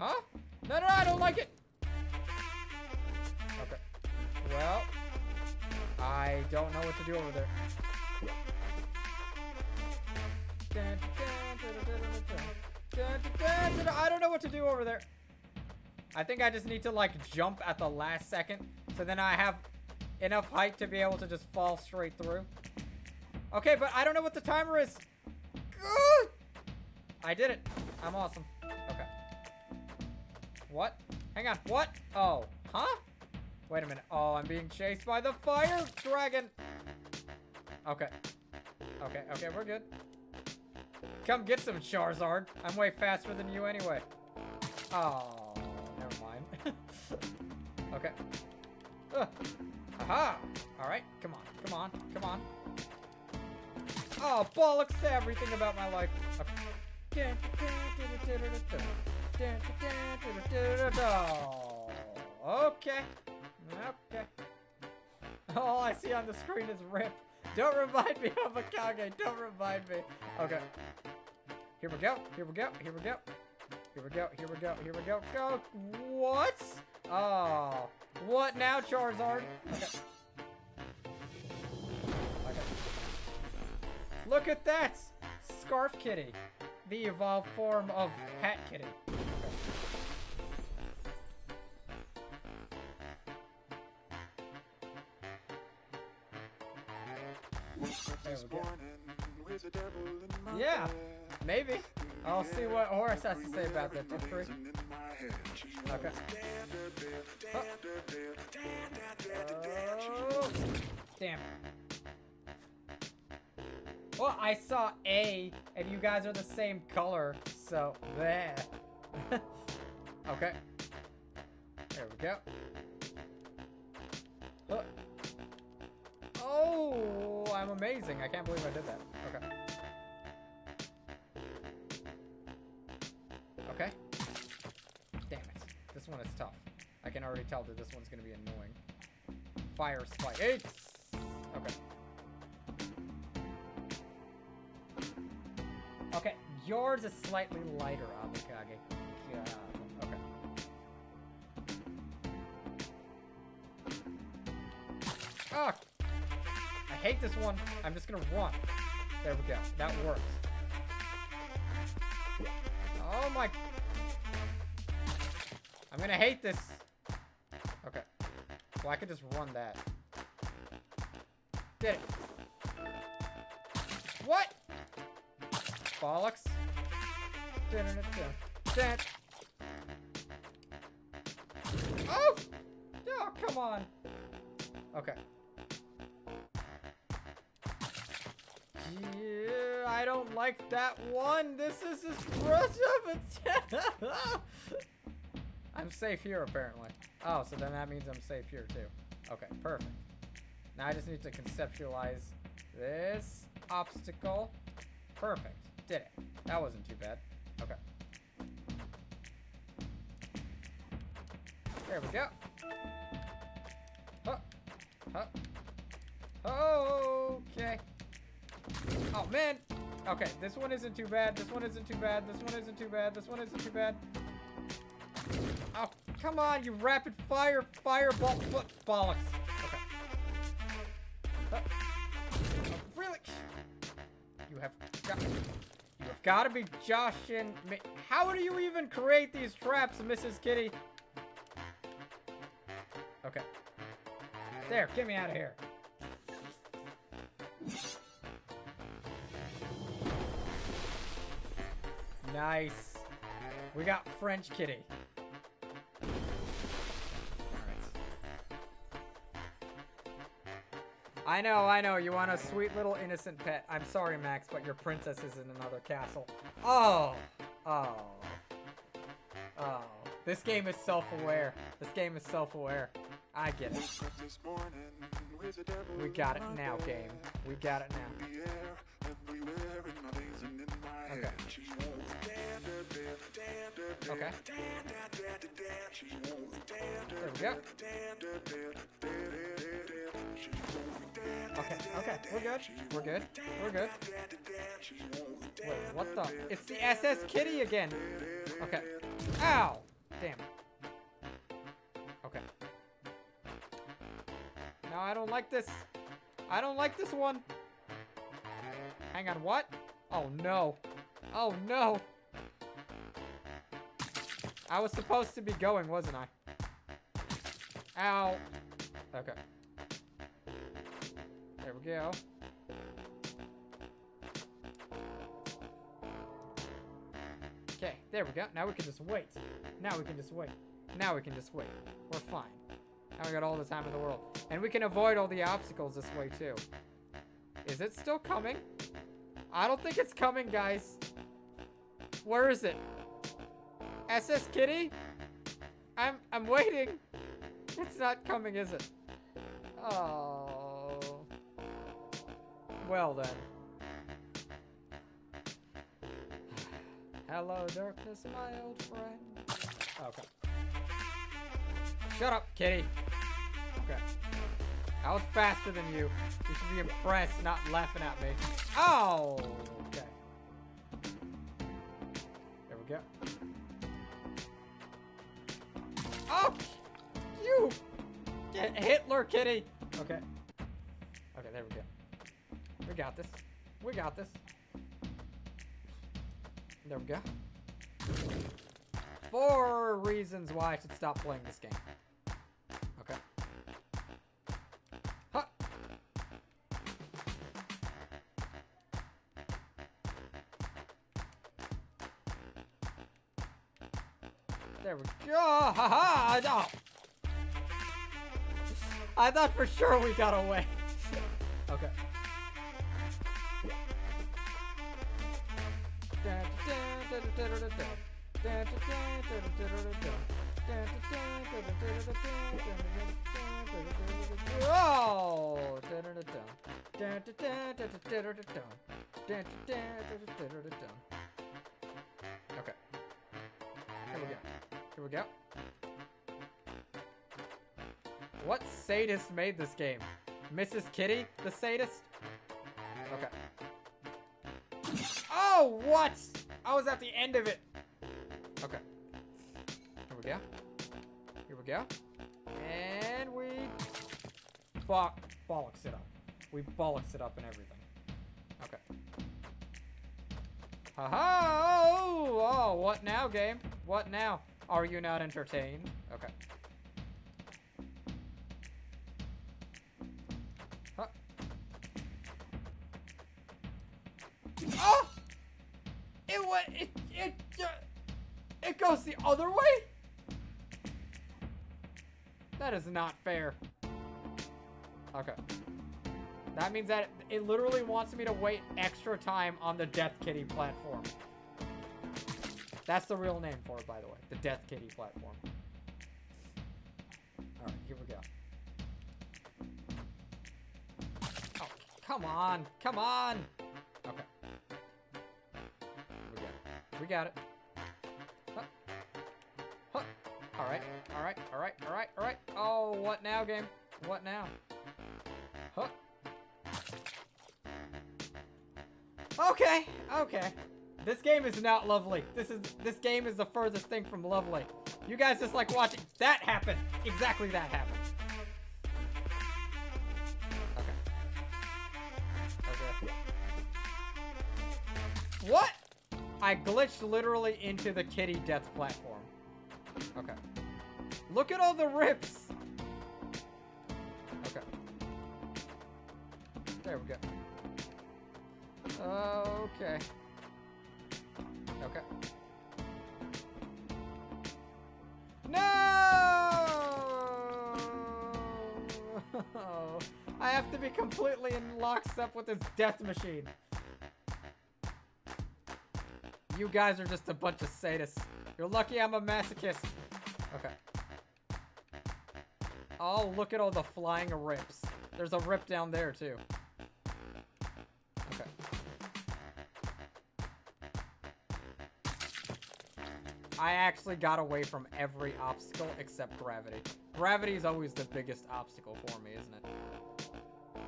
Huh? No, no, I don't like it. Okay. Well, I don't know what to do over there. I don't know what to do over there. I think I just need to like jump at the last second, so then I have enough height to be able to just fall straight through. Okay, but I don't know what the timer is. I did it. I'm awesome. Okay. What? Hang on. What? Oh. Huh? Wait a minute. Oh, I'm being chased by the fire dragon. Okay. Okay. Okay, we're good. Come get some, Charizard. I'm way faster than you anyway. Oh, never mind. Okay. Aha! Alright, come on, come on, come on. Oh, bollocks to everything about my life. Okay. Okay. Okay. All I see on the screen is RIP. Don't remind me of Akage. Don't remind me. Okay. Here we go. Here we go. Here we go. Here we go. Here we go. Here we go. Go. What? Oh. What now, Charizard? Okay. Okay. Look at that. Scarf Kitty. The evolved form of Hat Kitty. Okay. There we go. Yeah, maybe. I'll see what Horace has to say about that. Okay. Oh. Damn. Well, I saw A, and you guys are the same color, so there. Okay. There we go. Look. Oh, I'm amazing. I can't believe I did that. Okay. Okay. Damn it. This one is tough. I can already tell that this one's gonna be annoying. Fire spike. Okay. Okay, yours is slightly lighter, Abukage. Yeah. Okay. Oh! I hate this one. I'm just gonna run. There we go. That works. Oh my... I'm gonna hate this. Okay. Well, I could just run that. Did it. What? Bollocks. Oh! Oh, come on. Okay. Yeah, I don't like that one. This is just brush up. I'm safe here, apparently. Oh, so then that means I'm safe here, too. Okay, perfect. Now I just need to conceptualize this obstacle. Perfect. Did it. That wasn't too bad. Okay. There we go. Huh. Oh, okay. Oh, man. Okay, this one isn't too bad. This one isn't too bad. This one isn't too bad. This one isn't too bad. Oh, come on, you rapid fire fireball foot bollocks. Okay. Oh, really? You have got to be joshing me. How do you even create these traps, Mrs. Kitty? Okay. There, get me out of here. Nice. We got French Kitty. All right. I know. You want a sweet little innocent pet. I'm sorry, Max, but your princess is in another castle. Oh. This game is self-aware. I get it. We got it now, game. We got it now. Okay. Okay. There we go. Okay. We're good. Wait, what the? It's the SS Kitty again. Okay. Ow! Damn. Okay. No, I don't like this. I don't like this one. Hang on, what? Oh, no. Oh, no. I was supposed to be going, wasn't I? Ow. Okay. There we go. Okay, there we go. Now we can just wait. We're fine. Now we got all the time in the world. And we can avoid all the obstacles this way, too. Is it still coming? I don't think it's coming, guys. Where is it? SS Kitty? I'm waiting. It's not coming, is it? Oh. Well, then. Hello, darkness, my old friend. Okay. Shut up, Kitty. Okay. I was faster than you. You should be impressed, not laughing at me. Oh! Okay. There we go. Oh! You! Get Hitler, Kitty! Okay. Okay, there we go. We got this. There we go. 4 reasons why I should stop playing this game. There we go. Ha ha! No. I thought for sure we got away. Okay. Oh! Okay. Here we go. Here we go. What sadist made this game? Mrs. Kitty, the sadist? Okay. Oh, what? I was at the end of it. Okay. Here we go. Here we go. And we bollocks it up. We bollocks it up and everything. Okay. Ha-ha! Oh, oh, what now, game? What now? Are you not entertained? Okay. Huh. Oh! It went, it goes the other way? That is not fair. Okay. That means that it literally wants me to wait extra time on the Death Kitty platform. That's the real name for it, by the way. The Death Kitty platform. Alright, here we go. Oh, come on! Come on! Okay. We got it. We got it. Huh. Huh. Alright, alright, alright, alright, alright. Oh, what now, game? What now? Huh. Okay, okay. This game is not lovely. This game is the furthest thing from lovely. You guys just like watching that happen. Exactly that happened. Okay. Okay. What? I glitched literally into the kitty death platform. Okay. Look at all the rips. Okay. There we go. Okay. Okay. No! I have to be completely in lockstep with this death machine. You guys are just a bunch of sadists. You're lucky I'm a masochist. Okay. Oh, look at all the flying rips. There's a rip down there, too. I actually got away from every obstacle except gravity. Gravity is always the biggest obstacle for me, isn't it?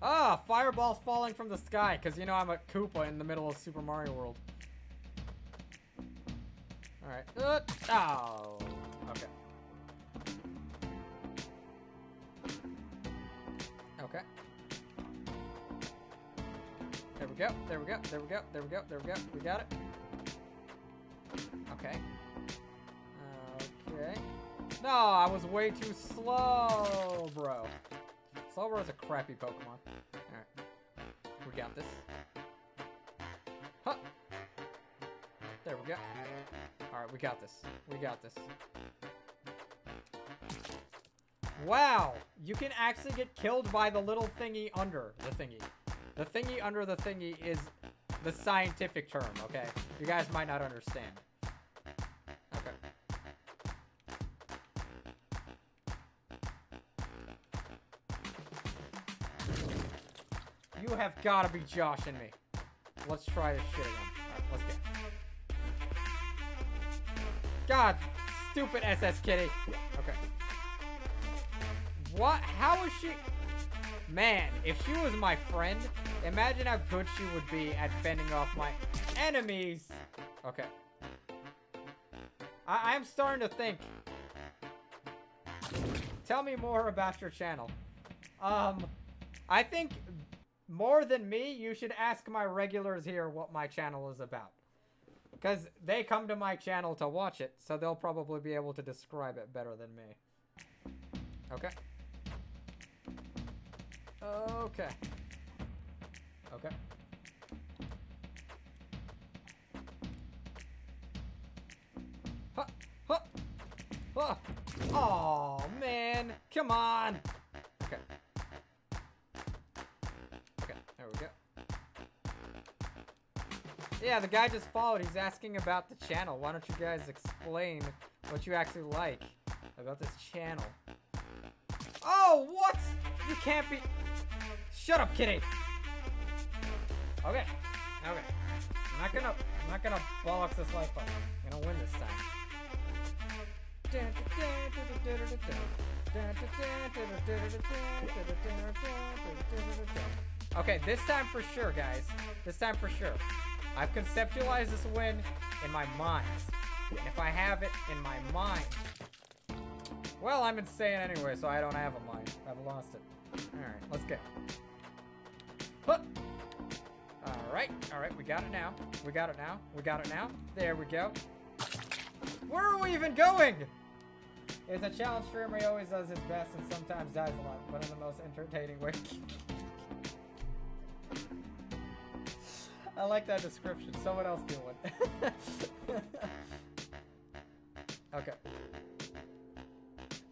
Ah, fireballs falling from the sky, because you know I'm a Koopa in the middle of Super Mario World. Alright. Oh, okay. Okay. There we go, there we go, there we go, there we go, there we go. We got it. Okay. Okay. No, I was way too slow, bro. Slowbro is a crappy Pokemon. Alright. We got this. Huh. There we go. Alright, we got this. We got this. Wow! You can actually get killed by the little thingy under the thingy. The thingy under the thingy is the scientific term, okay? You guys might not understand. Okay. You have gotta be joshing me. Let's try this shit again. Alright, let's go. God, stupid SS Kitty. Okay. What? How is she? Man, if she was my friend, imagine how good she would be at fending off my enemies. Okay. I'm starting to think. Tell me more about your channel. I think more than me, you should ask my regulars here what my channel is about. Because they come to my channel to watch it, so they'll probably be able to describe it better than me. Okay. Okay. Okay. Oh man, come on. Okay. Okay, there we go. Yeah, the guy just followed. He's asking about the channel. Why don't you guys explain what you actually like about this channel? Oh, what? You can't be... Shut up, kitty. Okay. Okay. I'm not gonna bollocks this life up. I'm gonna win this time. Okay, this time for sure, guys. This time for sure. I've conceptualized this win in my mind. And if I have it in my mind... Well, I'm insane anyway, so I don't have a mind. I've lost it. Alright, let's go. Huh. Alright, we got it now. There we go. Where are we even going? As a challenge streamer, he always does his best and sometimes dies a lot, but in the most entertaining way. I like that description. Someone else do one. Okay.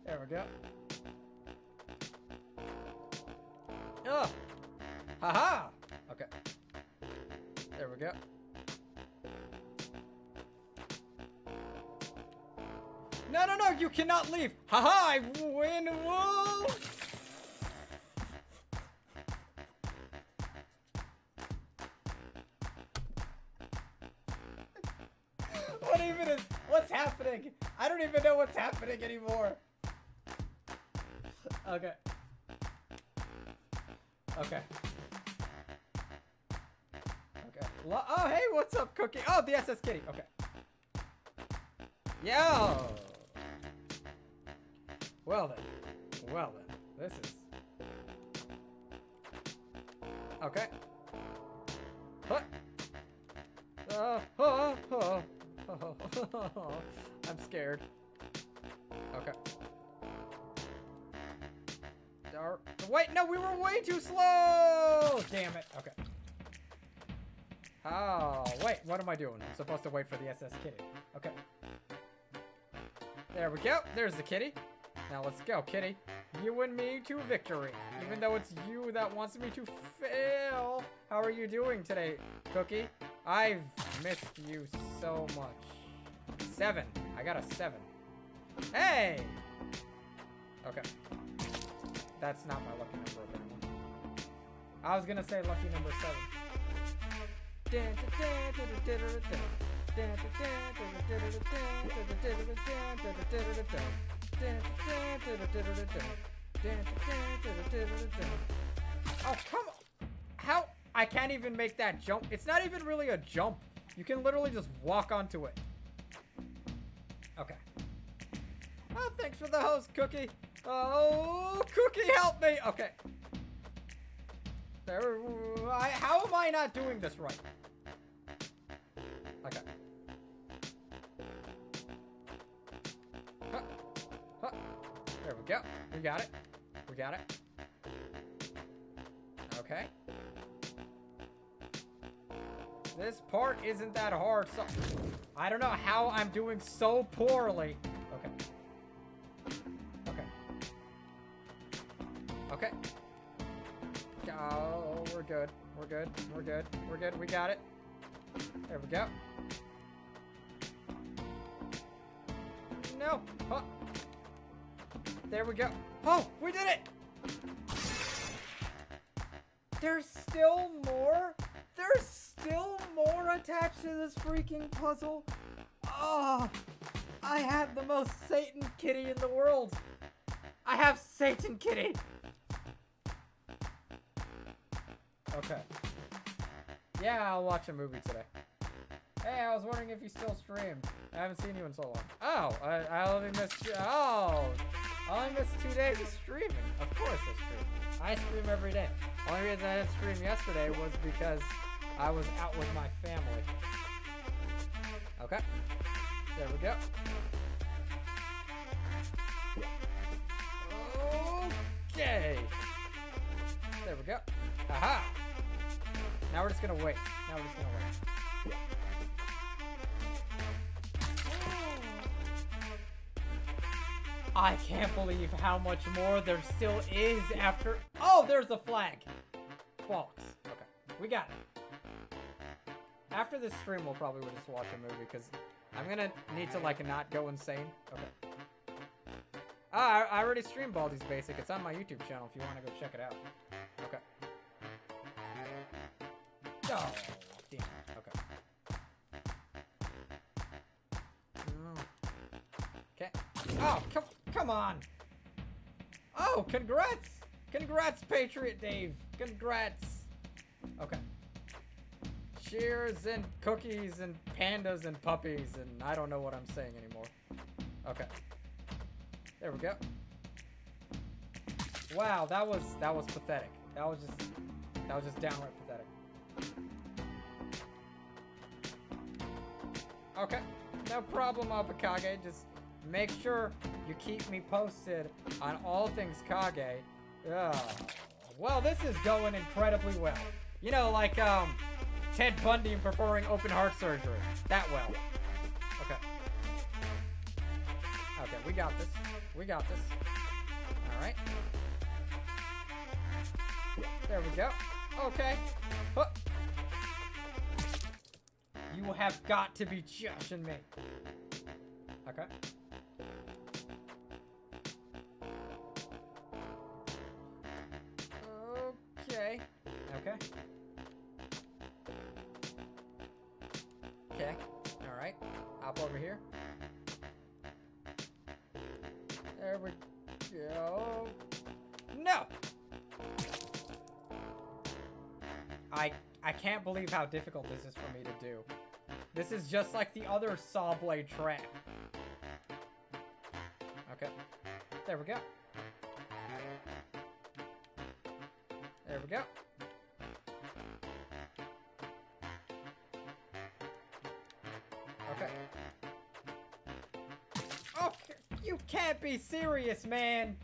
There we go. Oh! Haha! Okay. There we go. No, no, no! You cannot leave! Haha! I win! Whoa! What even is... What's happening? I don't even know what's happening anymore. Okay. Okay. Okay. Oh, hey, what's up, Cookie? Oh, the SS Kitty. Okay. Yo! Well then. Well then. This is... Okay. Huh. I'm scared. Okay. Wait, no, we were way too slow! Damn it. Okay. Oh, wait, what am I doing? I'm supposed to wait for the SS Kitty. Okay. There we go. There's the kitty. Now let's go, kitty. You and me to victory. Even though it's you that wants me to fail. How are you doing today, Cookie? I've missed you so much. 7. I got a 7. Hey! Okay. That's not my lucky number, apparently. I was gonna say lucky number 7. Oh, come on! How? I can't even make that jump. It's not even really a jump. You can literally just walk onto it. Okay. Oh, thanks for the host, Cookie. Oh, Cookie, help me! Okay. There, how am I not doing this right? Okay. Huh. Huh. There we go. We got it. We got it. Okay. This part isn't that hard, so... I don't know how I'm doing so poorly. Okay. Oh, we're good. We're good. We're good. We're good. We got it. There we go. No. Huh. There we go. Oh, we did it. There's still more. There's still more attached to this freaking puzzle. Oh, I have the most Satan kitty in the world. I have Satan kitty. Okay. Yeah, I'll watch a movie today. Hey, I was wondering if you still streamed. I haven't seen you in so long. Oh, I only missed... Oh! I only missed 2 days of streaming. Of course I stream. I stream every day. Only reason I didn't stream yesterday was because I was out with my family. Okay. There we go. Okay! There we go. Aha! Now we're just gonna wait. Oh. I can't believe how much more there still is after— oh, there's the flag! Bollocks. Okay. We got it. After this stream, we'll probably just watch a movie, because I'm gonna need to, like, not go insane. Okay. Ah, I already streamed Baldi's Basic. It's on my YouTube channel if you want to go check it out. Okay. Oh, damn. Okay. Okay. Oh, come on! Oh, congrats! Congrats, Patriot Dave! Congrats! Okay. Cheers and cookies and pandas and puppies and I don't know what I'm saying anymore. Okay. There we go. Wow, that was pathetic. That was just downright pathetic. Okay. No problem, Abakage. Just make sure you keep me posted on all things Kage. Ugh. Well, this is going incredibly well. You know, like, Ted Bundy performing open heart surgery. That well. Okay. Okay, we got this. We got this. Alright. There we go. Okay. Huh. You have got to be joshing me. Okay. Okay. Okay. Okay. Alright. Hop over here. There we go. No! I can't believe how difficult this is for me to do. This is just like the other saw blade trap. Okay. There we go. There we go. Okay. Oh, you can't be serious, man!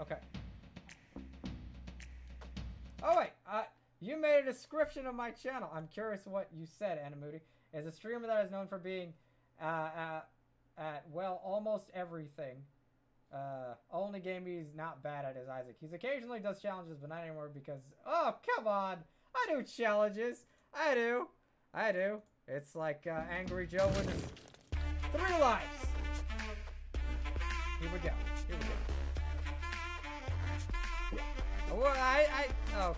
Okay. Oh, wait. You made a description of my channel. I'm curious what you said, Anamudi. As a streamer that is known for being at, well, almost everything. Only game he's not bad at is Isaac. He's occasionally does challenges, but not anymore because... oh, come on! I do challenges! I do! I do. It's like Angry Joe with his 3 lives! Here we go. Here we go. Oh, oh.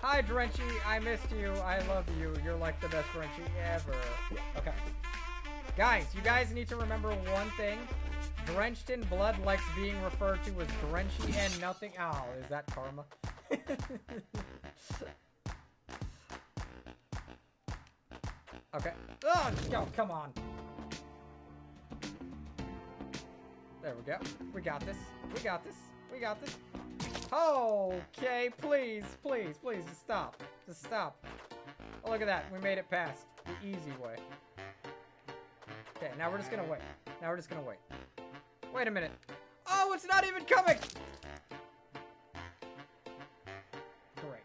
Hi, Drenchy. I missed you. I love you. You're like the best Drenchy ever. Okay. Guys, you guys need to remember one thing. Drenched in Blood likes being referred to as Drenchy and nothing. Oh, is that karma? Okay. Oh, no, come on. There we go. We got this. We got this. We got this. Okay, please, please, please, just stop. Just stop. Oh, look at that. We made it past the easy way. Okay, now we're just gonna wait. Now we're just gonna wait. Wait a minute. Oh, it's not even coming! Great.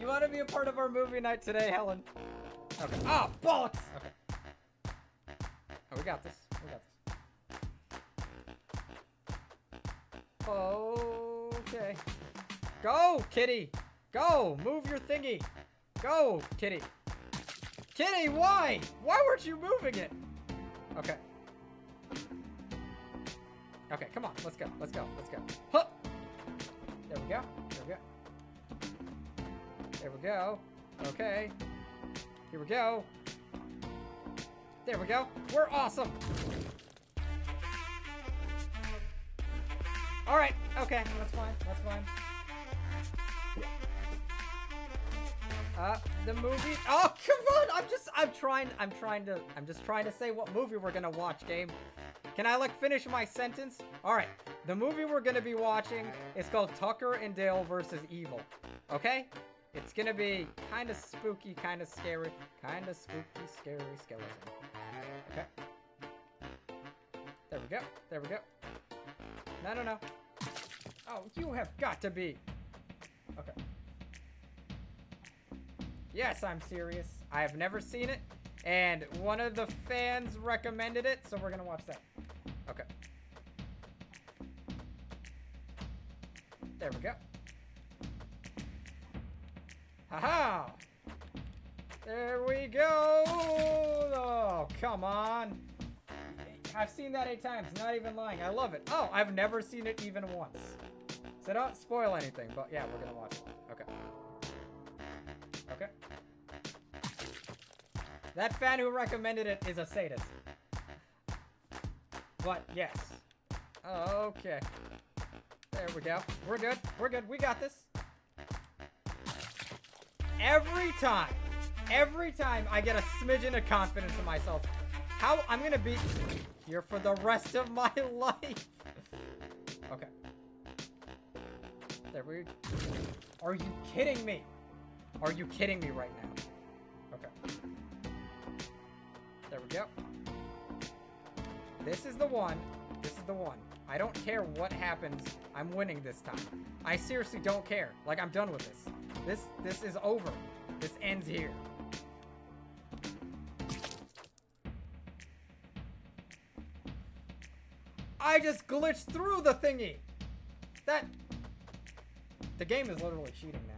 You want to be a part of our movie night today, Helen? Okay. Ah, oh, bollocks! Okay. We got this. We got this. Okay. Go, kitty! Go! Move your thingy! Go, kitty! Kitty, why? Why weren't you moving it? Okay. Okay, come on. Let's go. Let's go. Let's go. Huh! There we go. There we go. There we go. Okay. Here we go. There we go. We're awesome. All right. Okay. That's fine. That's fine. The movie. Oh, come on. I'm just trying to say what movie we're going to watch, game. Can I, like, finish my sentence? All right. The movie we're going to be watching is called Tucker and Dale vs. Evil. Okay? It's going to be kind of spooky, kind of scary, kind of spooky, scary skeleton. Okay. There we go. There we go. No, no, no. Oh, you have got to be. Okay. Yes, I'm serious. I have never seen it, and one of the fans recommended it, so we're gonna watch that. Okay. There we go. Haha! There we go! Oh, come on! I've seen that 8 times, not even lying. I love it. Oh, I've never seen it even once. So don't spoil anything, but yeah, we're gonna watch it. Okay. Okay. That fan who recommended it is a sadist. But yes. Okay. There we go. We're good. We're good. We got this. Every time I get a smidgen of confidence in myself. How I'm gonna be here for the rest of my life. Okay. There we go. Are you kidding me? Are you kidding me right now? Okay. There we go. This is the one. This is the one. I don't care what happens. I'm winning this time. I seriously don't care. Like, I'm done with this. This is over. This ends here. I just glitched through the thingy. The game is literally cheating now.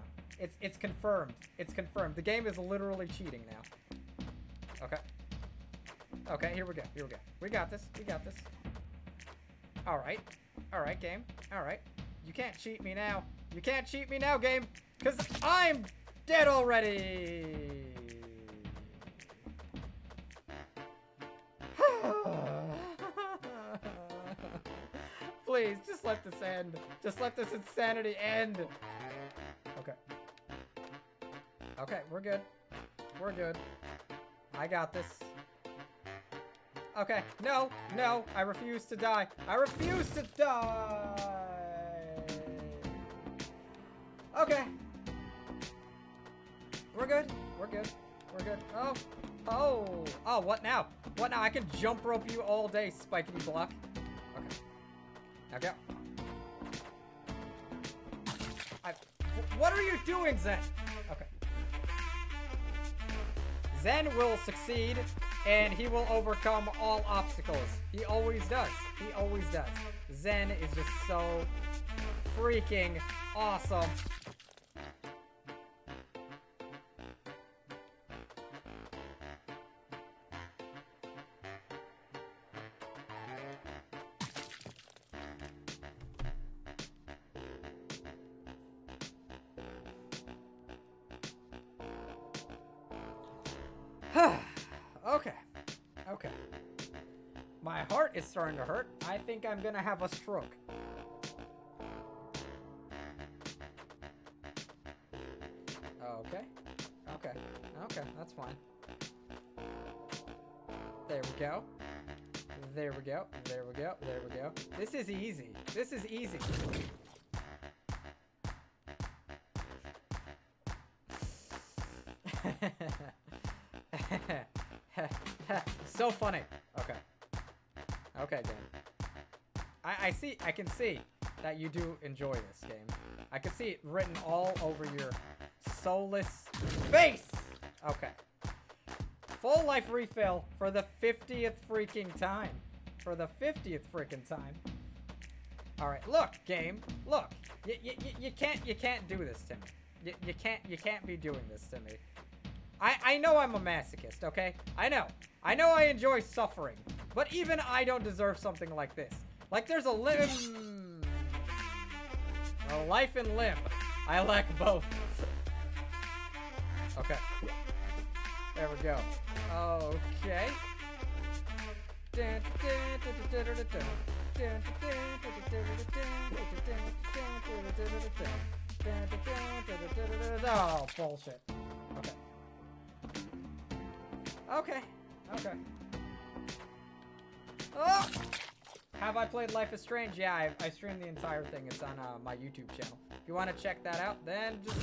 It's confirmed. It's confirmed. The game is literally cheating now. Okay. Okay, here we go. Here we go. We got this. We got this. Alright. Alright, game. Alright. You can't cheat me now. You can't cheat me now, game. Because I'm dead already. Please, just let this end. Just let this insanity end. Okay. Okay, we're good. We're good. I got this. Okay. No, no. I refuse to die. I refuse to die. Okay. We're good. We're good. We're good. Oh. Oh. Oh, what now? What now? I can jump rope you all day, spikety block. Okay. Now go. What are you doing, Zen? Okay. Zen will succeed, and he will overcome all obstacles. He always does. He always does. Zen is just so freaking awesome. Okay. Okay. My heart is starting to hurt. I think I'm gonna have a stroke. Okay. Okay. Okay. That's fine. There we go. There we go. There we go. There we go. This is easy. This is easy. So funny. Okay. Okay, game. I see. I can see that you do enjoy this game. I can see it written all over your soulless face. Okay. Full life refill for the 50th freaking time. For the 50th freaking time. All right. Look, game. Look. You can't do this to me. You can't be doing this to me. I know I'm a masochist, okay? I know. I know I enjoy suffering. But even I don't deserve something like this. Like, there's a limb. A life and limb. I lack both. Okay. There we go. Okay. Oh, bullshit. Okay. Okay. Okay. Oh! Have I played Life is Strange? Yeah, I streamed the entire thing. It's on my YouTube channel. If you want to check that out, then just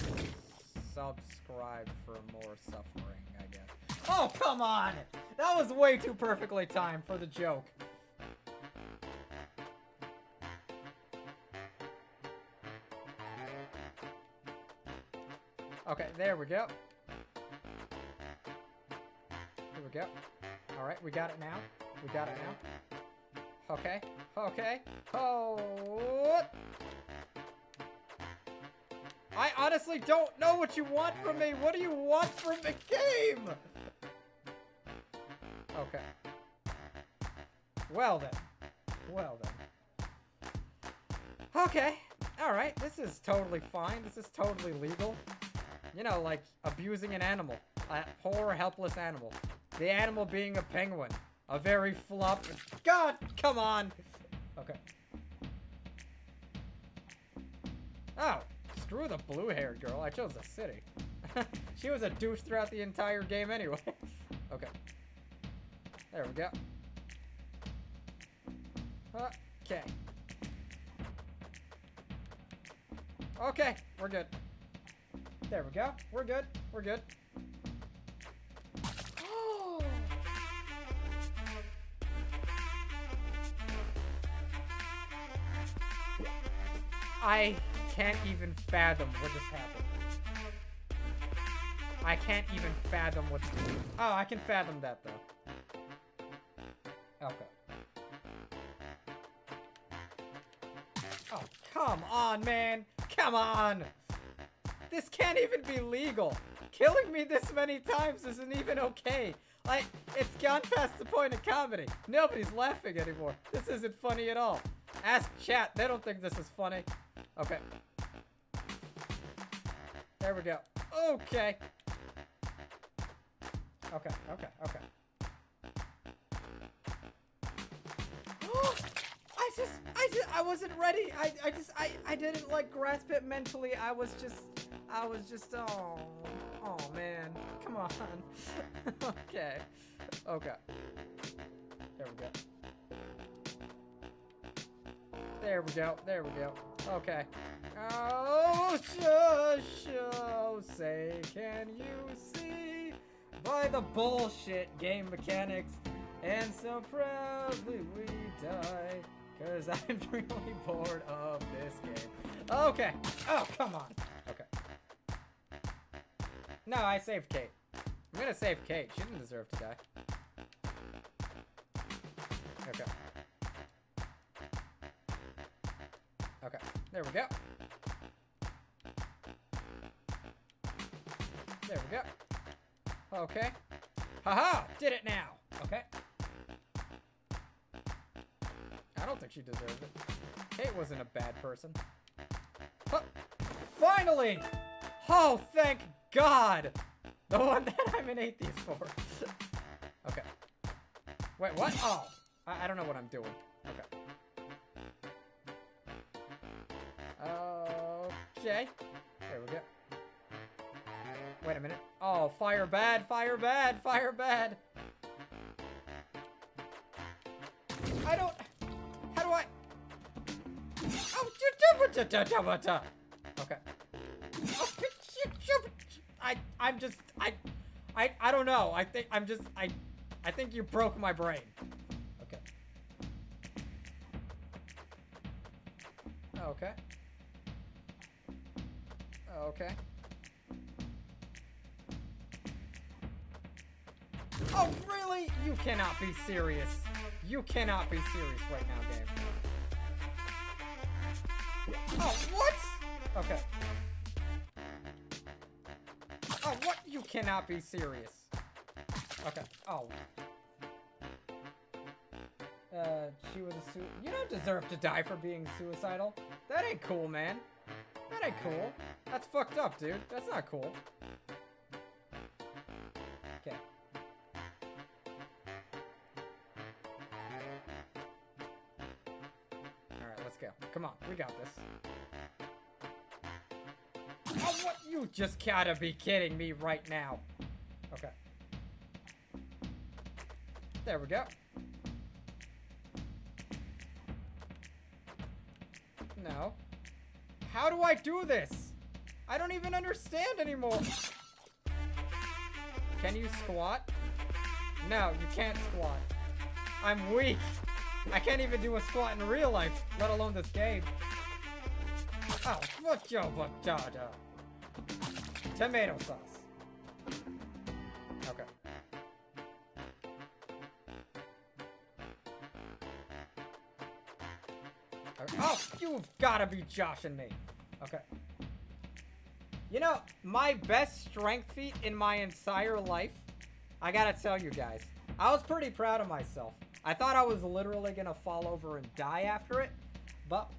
subscribe for more suffering, I guess. Oh, come on! That was way too perfectly timed for the joke. Okay, there we go. go. Alright, we got it now. We got it now. Okay. Okay. Oh. I honestly don't know what you want from me. What do you want from the game? Okay. Well then. Well then. Okay. Alright, this is totally fine. This is totally legal. You know, like abusing an animal. A poor, helpless animal. The animal being a penguin. A very flop. God, come on! Okay. Oh, screw the blue-haired girl. I chose the city. She was a douche throughout the entire game anyway. Okay. There we go. Okay. Okay, we're good. There we go. We're good. We're good. I can't even fathom what just happened. I can't even fathom what... Oh, I can fathom that, though. Okay. Oh, come on, man! Come on! This can't even be legal! Killing me this many times isn't even okay! Like, it's gone past the point of comedy! Nobody's laughing anymore! This isn't funny at all! Ask chat, they don't think this is funny. Okay. There we go. Okay. Okay, okay, okay. I wasn't ready. I didn't like grasp it mentally. Oh man. Come on. Okay. Okay. There we go. There we go. There we go. Okay. Oh, say, can you see by the bullshit game mechanics? And so proudly we die, 'cause I'm really bored of this game. Okay. Oh, come on. Okay. No, I saved Kate. I'm gonna save Kate. She didn't deserve to die. Okay. Okay, there we go. There we go. Okay. Haha! Did it now! Okay. I don't think she deserved it. Kate wasn't a bad person. Huh. Finally! Oh, thank God! The one that I'm an atheist for. Okay. Wait, what? Oh. I don't know what I'm doing. Okay. Okay. There we go. Wait a minute. Oh, fire bad, fire bad, fire bad. I don't... How do I... Okay. I'm just... I don't know. I think I'm just... I think you broke my brain. Okay. Okay. Okay. Oh, really? You cannot be serious. You cannot be serious right now, game. Oh, what? Okay. Oh, what? You cannot be serious. Okay. Oh. She was a You don't deserve to die for being suicidal. That ain't cool, man. That ain't cool. That's fucked up, dude. That's not cool. Okay. Alright, let's go. Come on, we got this. Oh, what? You just gotta be kidding me right now. Okay. There we go. No. How do I do this? I don't even understand anymore. Can you squat? No, you can't squat. I'm weak. I can't even do a squat in real life, let alone this game. Oh, fuck your butata. Tomato sauce. Okay. Oh, you've got to be joshing me. Okay. You know, my best strength feat in my entire life, I gotta tell you guys, I was pretty proud of myself. I thought I was literally gonna fall over and die after it, but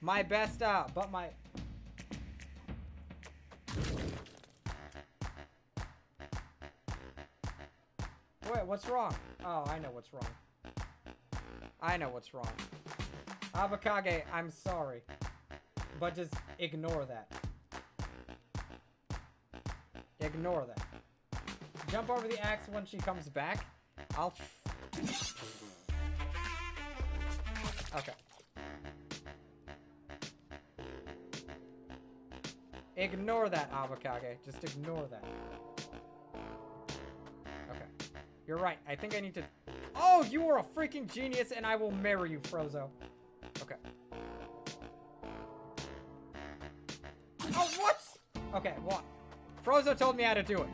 my best, Wait, what's wrong? Oh, I know what's wrong. I know what's wrong. Abakage, I'm sorry, but just ignore that. Ignore that. Jump over the axe when she comes back. I'll... Okay. Ignore that, Abakage. Just ignore that. Okay. You're right. I think I need to... Oh, you are a freaking genius, and I will marry you, Frozo. Okay. Oh, what? Okay, what? Frozo told me how to do it.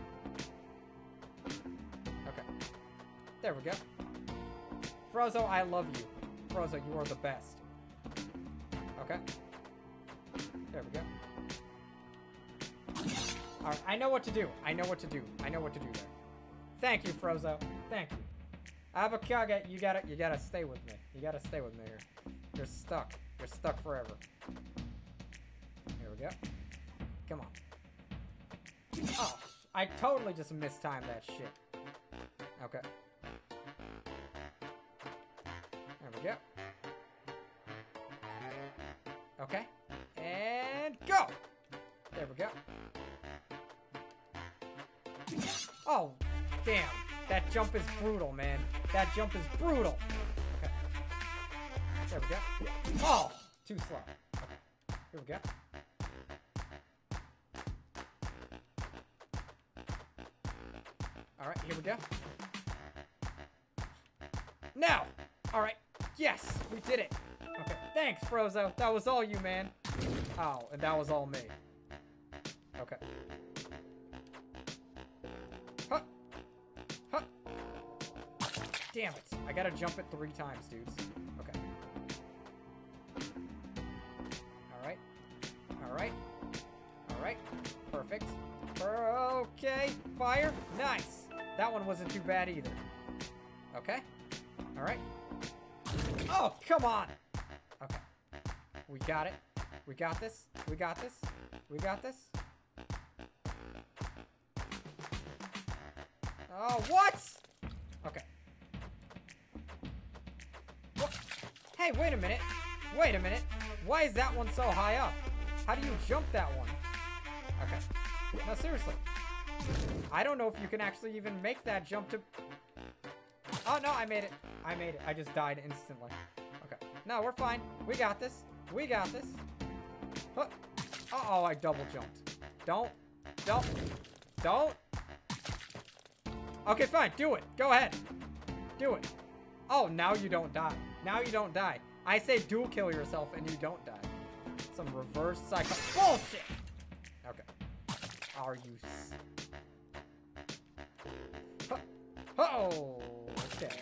Okay. There we go. Frozo, I love you. Frozo, you are the best. Okay. There we go. Alright, I know what to do. I know what to do. I know what to do there. Thank you, Frozo. Thank you. Abakage, you gotta stay with me. You gotta stay with me here. You're stuck. You're stuck forever. Here we go. Come on. Oh, I totally just mistimed that shit. Okay. There we go. Okay. And go! There we go. Oh, damn. That jump is brutal, man. That jump is brutal. Okay. There we go. Oh, too slow. Okay. Here we go. All right, here we go. Now! All right. Yes, we did it. Okay, thanks, Frozo. That was all you, man. Oh, and that was all me. Okay. Huh. Huh. Damn it. I gotta jump it 3 times, dudes. Okay. All right. All right. All right. Perfect. Okay. Fire. Nice. That one wasn't too bad either. Okay. All right. Oh, come on. Okay. We got it. We got this. We got this. We got this. Oh, what? Okay. What? Hey, wait a minute. Wait a minute. Why is that one so high up? How do you jump that one? Okay. No, seriously. I don't know if you can actually even make that jump to... Oh, no, I made it. I made it. I just died instantly. Okay. No, we're fine. We got this. We got this. Huh. Uh-oh, I double jumped. Don't. Don't. Don't. Okay, fine. Do it. Go ahead. Do it. Oh, now you don't die. Now you don't die. I say dual kill yourself and you don't die. Some reverse psycho... Bullshit! Okay. Are you... Oh, okay.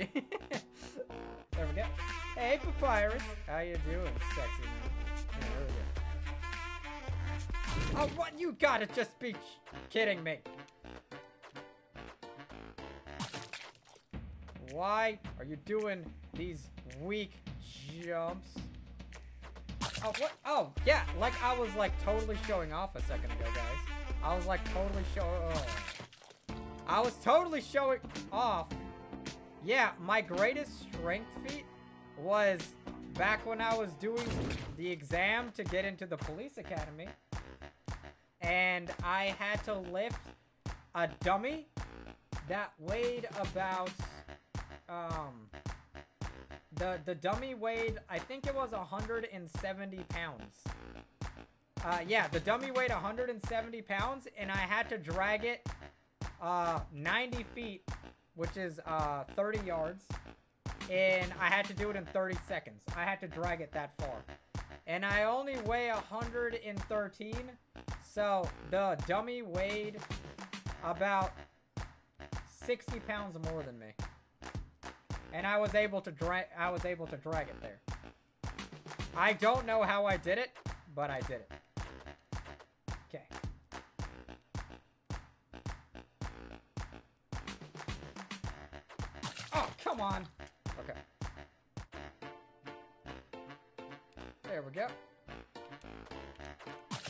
There we go. Hey, Papyrus. How you doing, sexy man? There we go. Oh, what? You gotta just be kidding me. Why are you doing these weak jumps? Oh, what? Oh, yeah. Like, I was, like, totally showing off a second ago, guys. I was, like, totally showing... Oh. I was totally showing off. Yeah, my greatest strength feat was back when I was doing the exam to get into the police academy. And I had to lift a dummy that weighed about, the dummy weighed, I think it was 170 pounds. Yeah, the dummy weighed 170 pounds and I had to drag it 90 feet, which is 30 yards, and I had to do it in 30 seconds. I had to drag it that far, and I only weigh 113, so the dummy weighed about 60 pounds more than me, and I was able to drag it there. I don't know how I did it, but I did it. Okay. Oh, come on. Okay. There we go.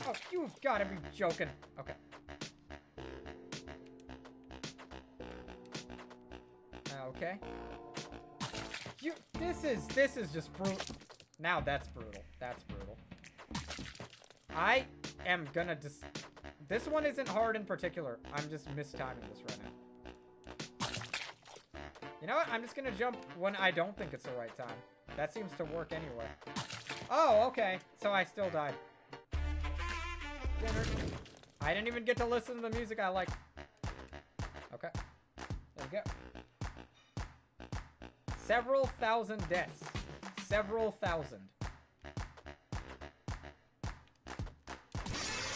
Oh, you've got to be joking. Okay. Okay. You. This is just brutal. Now that's brutal. That's brutal. I am gonna just. This one isn't hard in particular. I'm just mistiming this right now. You know what? I'm just gonna jump when I don't think it's the right time. That seems to work anyway. Oh, okay. So I still died. I didn't even get to listen to the music I like. Okay. There we go. Several thousand deaths. Several thousand.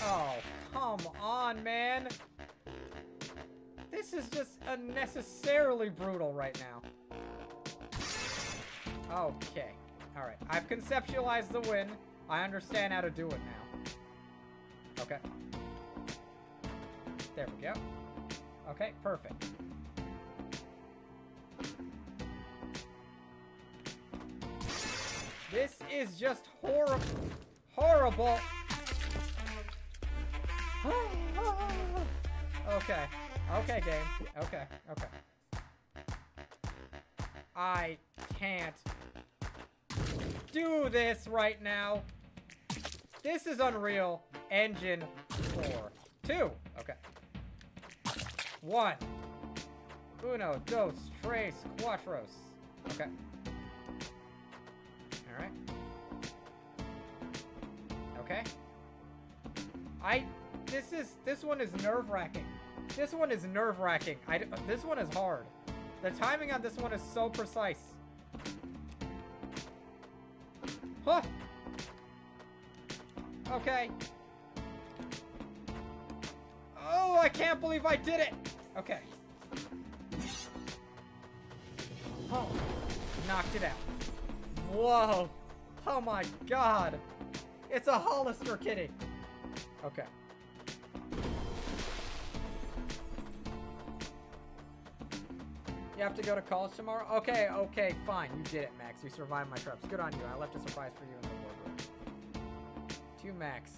Oh, come on, man. This is just unnecessarily brutal right now. Okay. Alright. I've conceptualized the win. I understand how to do it now. Okay. There we go. Okay, perfect. This is just horrible. Horrible. Okay. Okay, game. Okay. Okay. I can't do this right now. This is Unreal Engine 4. 2. Okay. 1. Uno, dos, tres, cuatros. Okay. Alright. Okay. This one is nerve-wracking. This one is nerve-wracking. This one is hard. The timing on this one is so precise. Huh! Okay. Oh, I can't believe I did it! Okay. Oh, knocked it out. Whoa. Oh my god. It's a Hollister kitty. Okay. You have to go to college tomorrow? Okay, okay, fine. You did it, Max. You survived my traps. Good on you. I left a surprise for you in the wardrobe. To Max.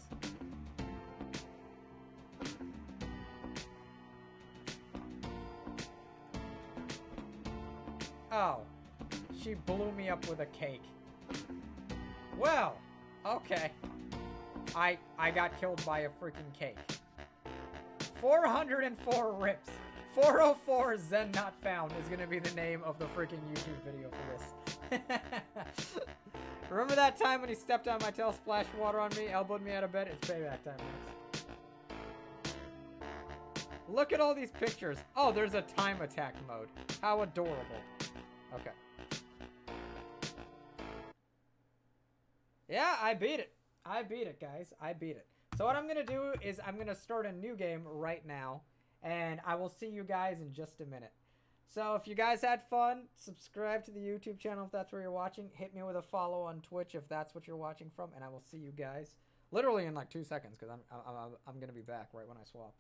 Oh, she blew me up with a cake. Well, okay. I got killed by a freaking cake. 404 rips. 404 Zen Not Found is gonna be the name of the freaking YouTube video for this. Remember that time when he stepped on my tail, splashed water on me, elbowed me out of bed? It's payback time, Max. Look at all these pictures. Oh, there's a time attack mode. How adorable. Okay. Yeah, I beat it. I beat it, guys. I beat it. So what I'm going to do is I'm going to start a new game right now. And I will see you guys in just a minute. So if you guys had fun, subscribe to the YouTube channel if that's where you're watching. Hit me with a follow on Twitch if that's what you're watching from. And I will see you guys literally in like 2 seconds because I'm going to be back right when I swap.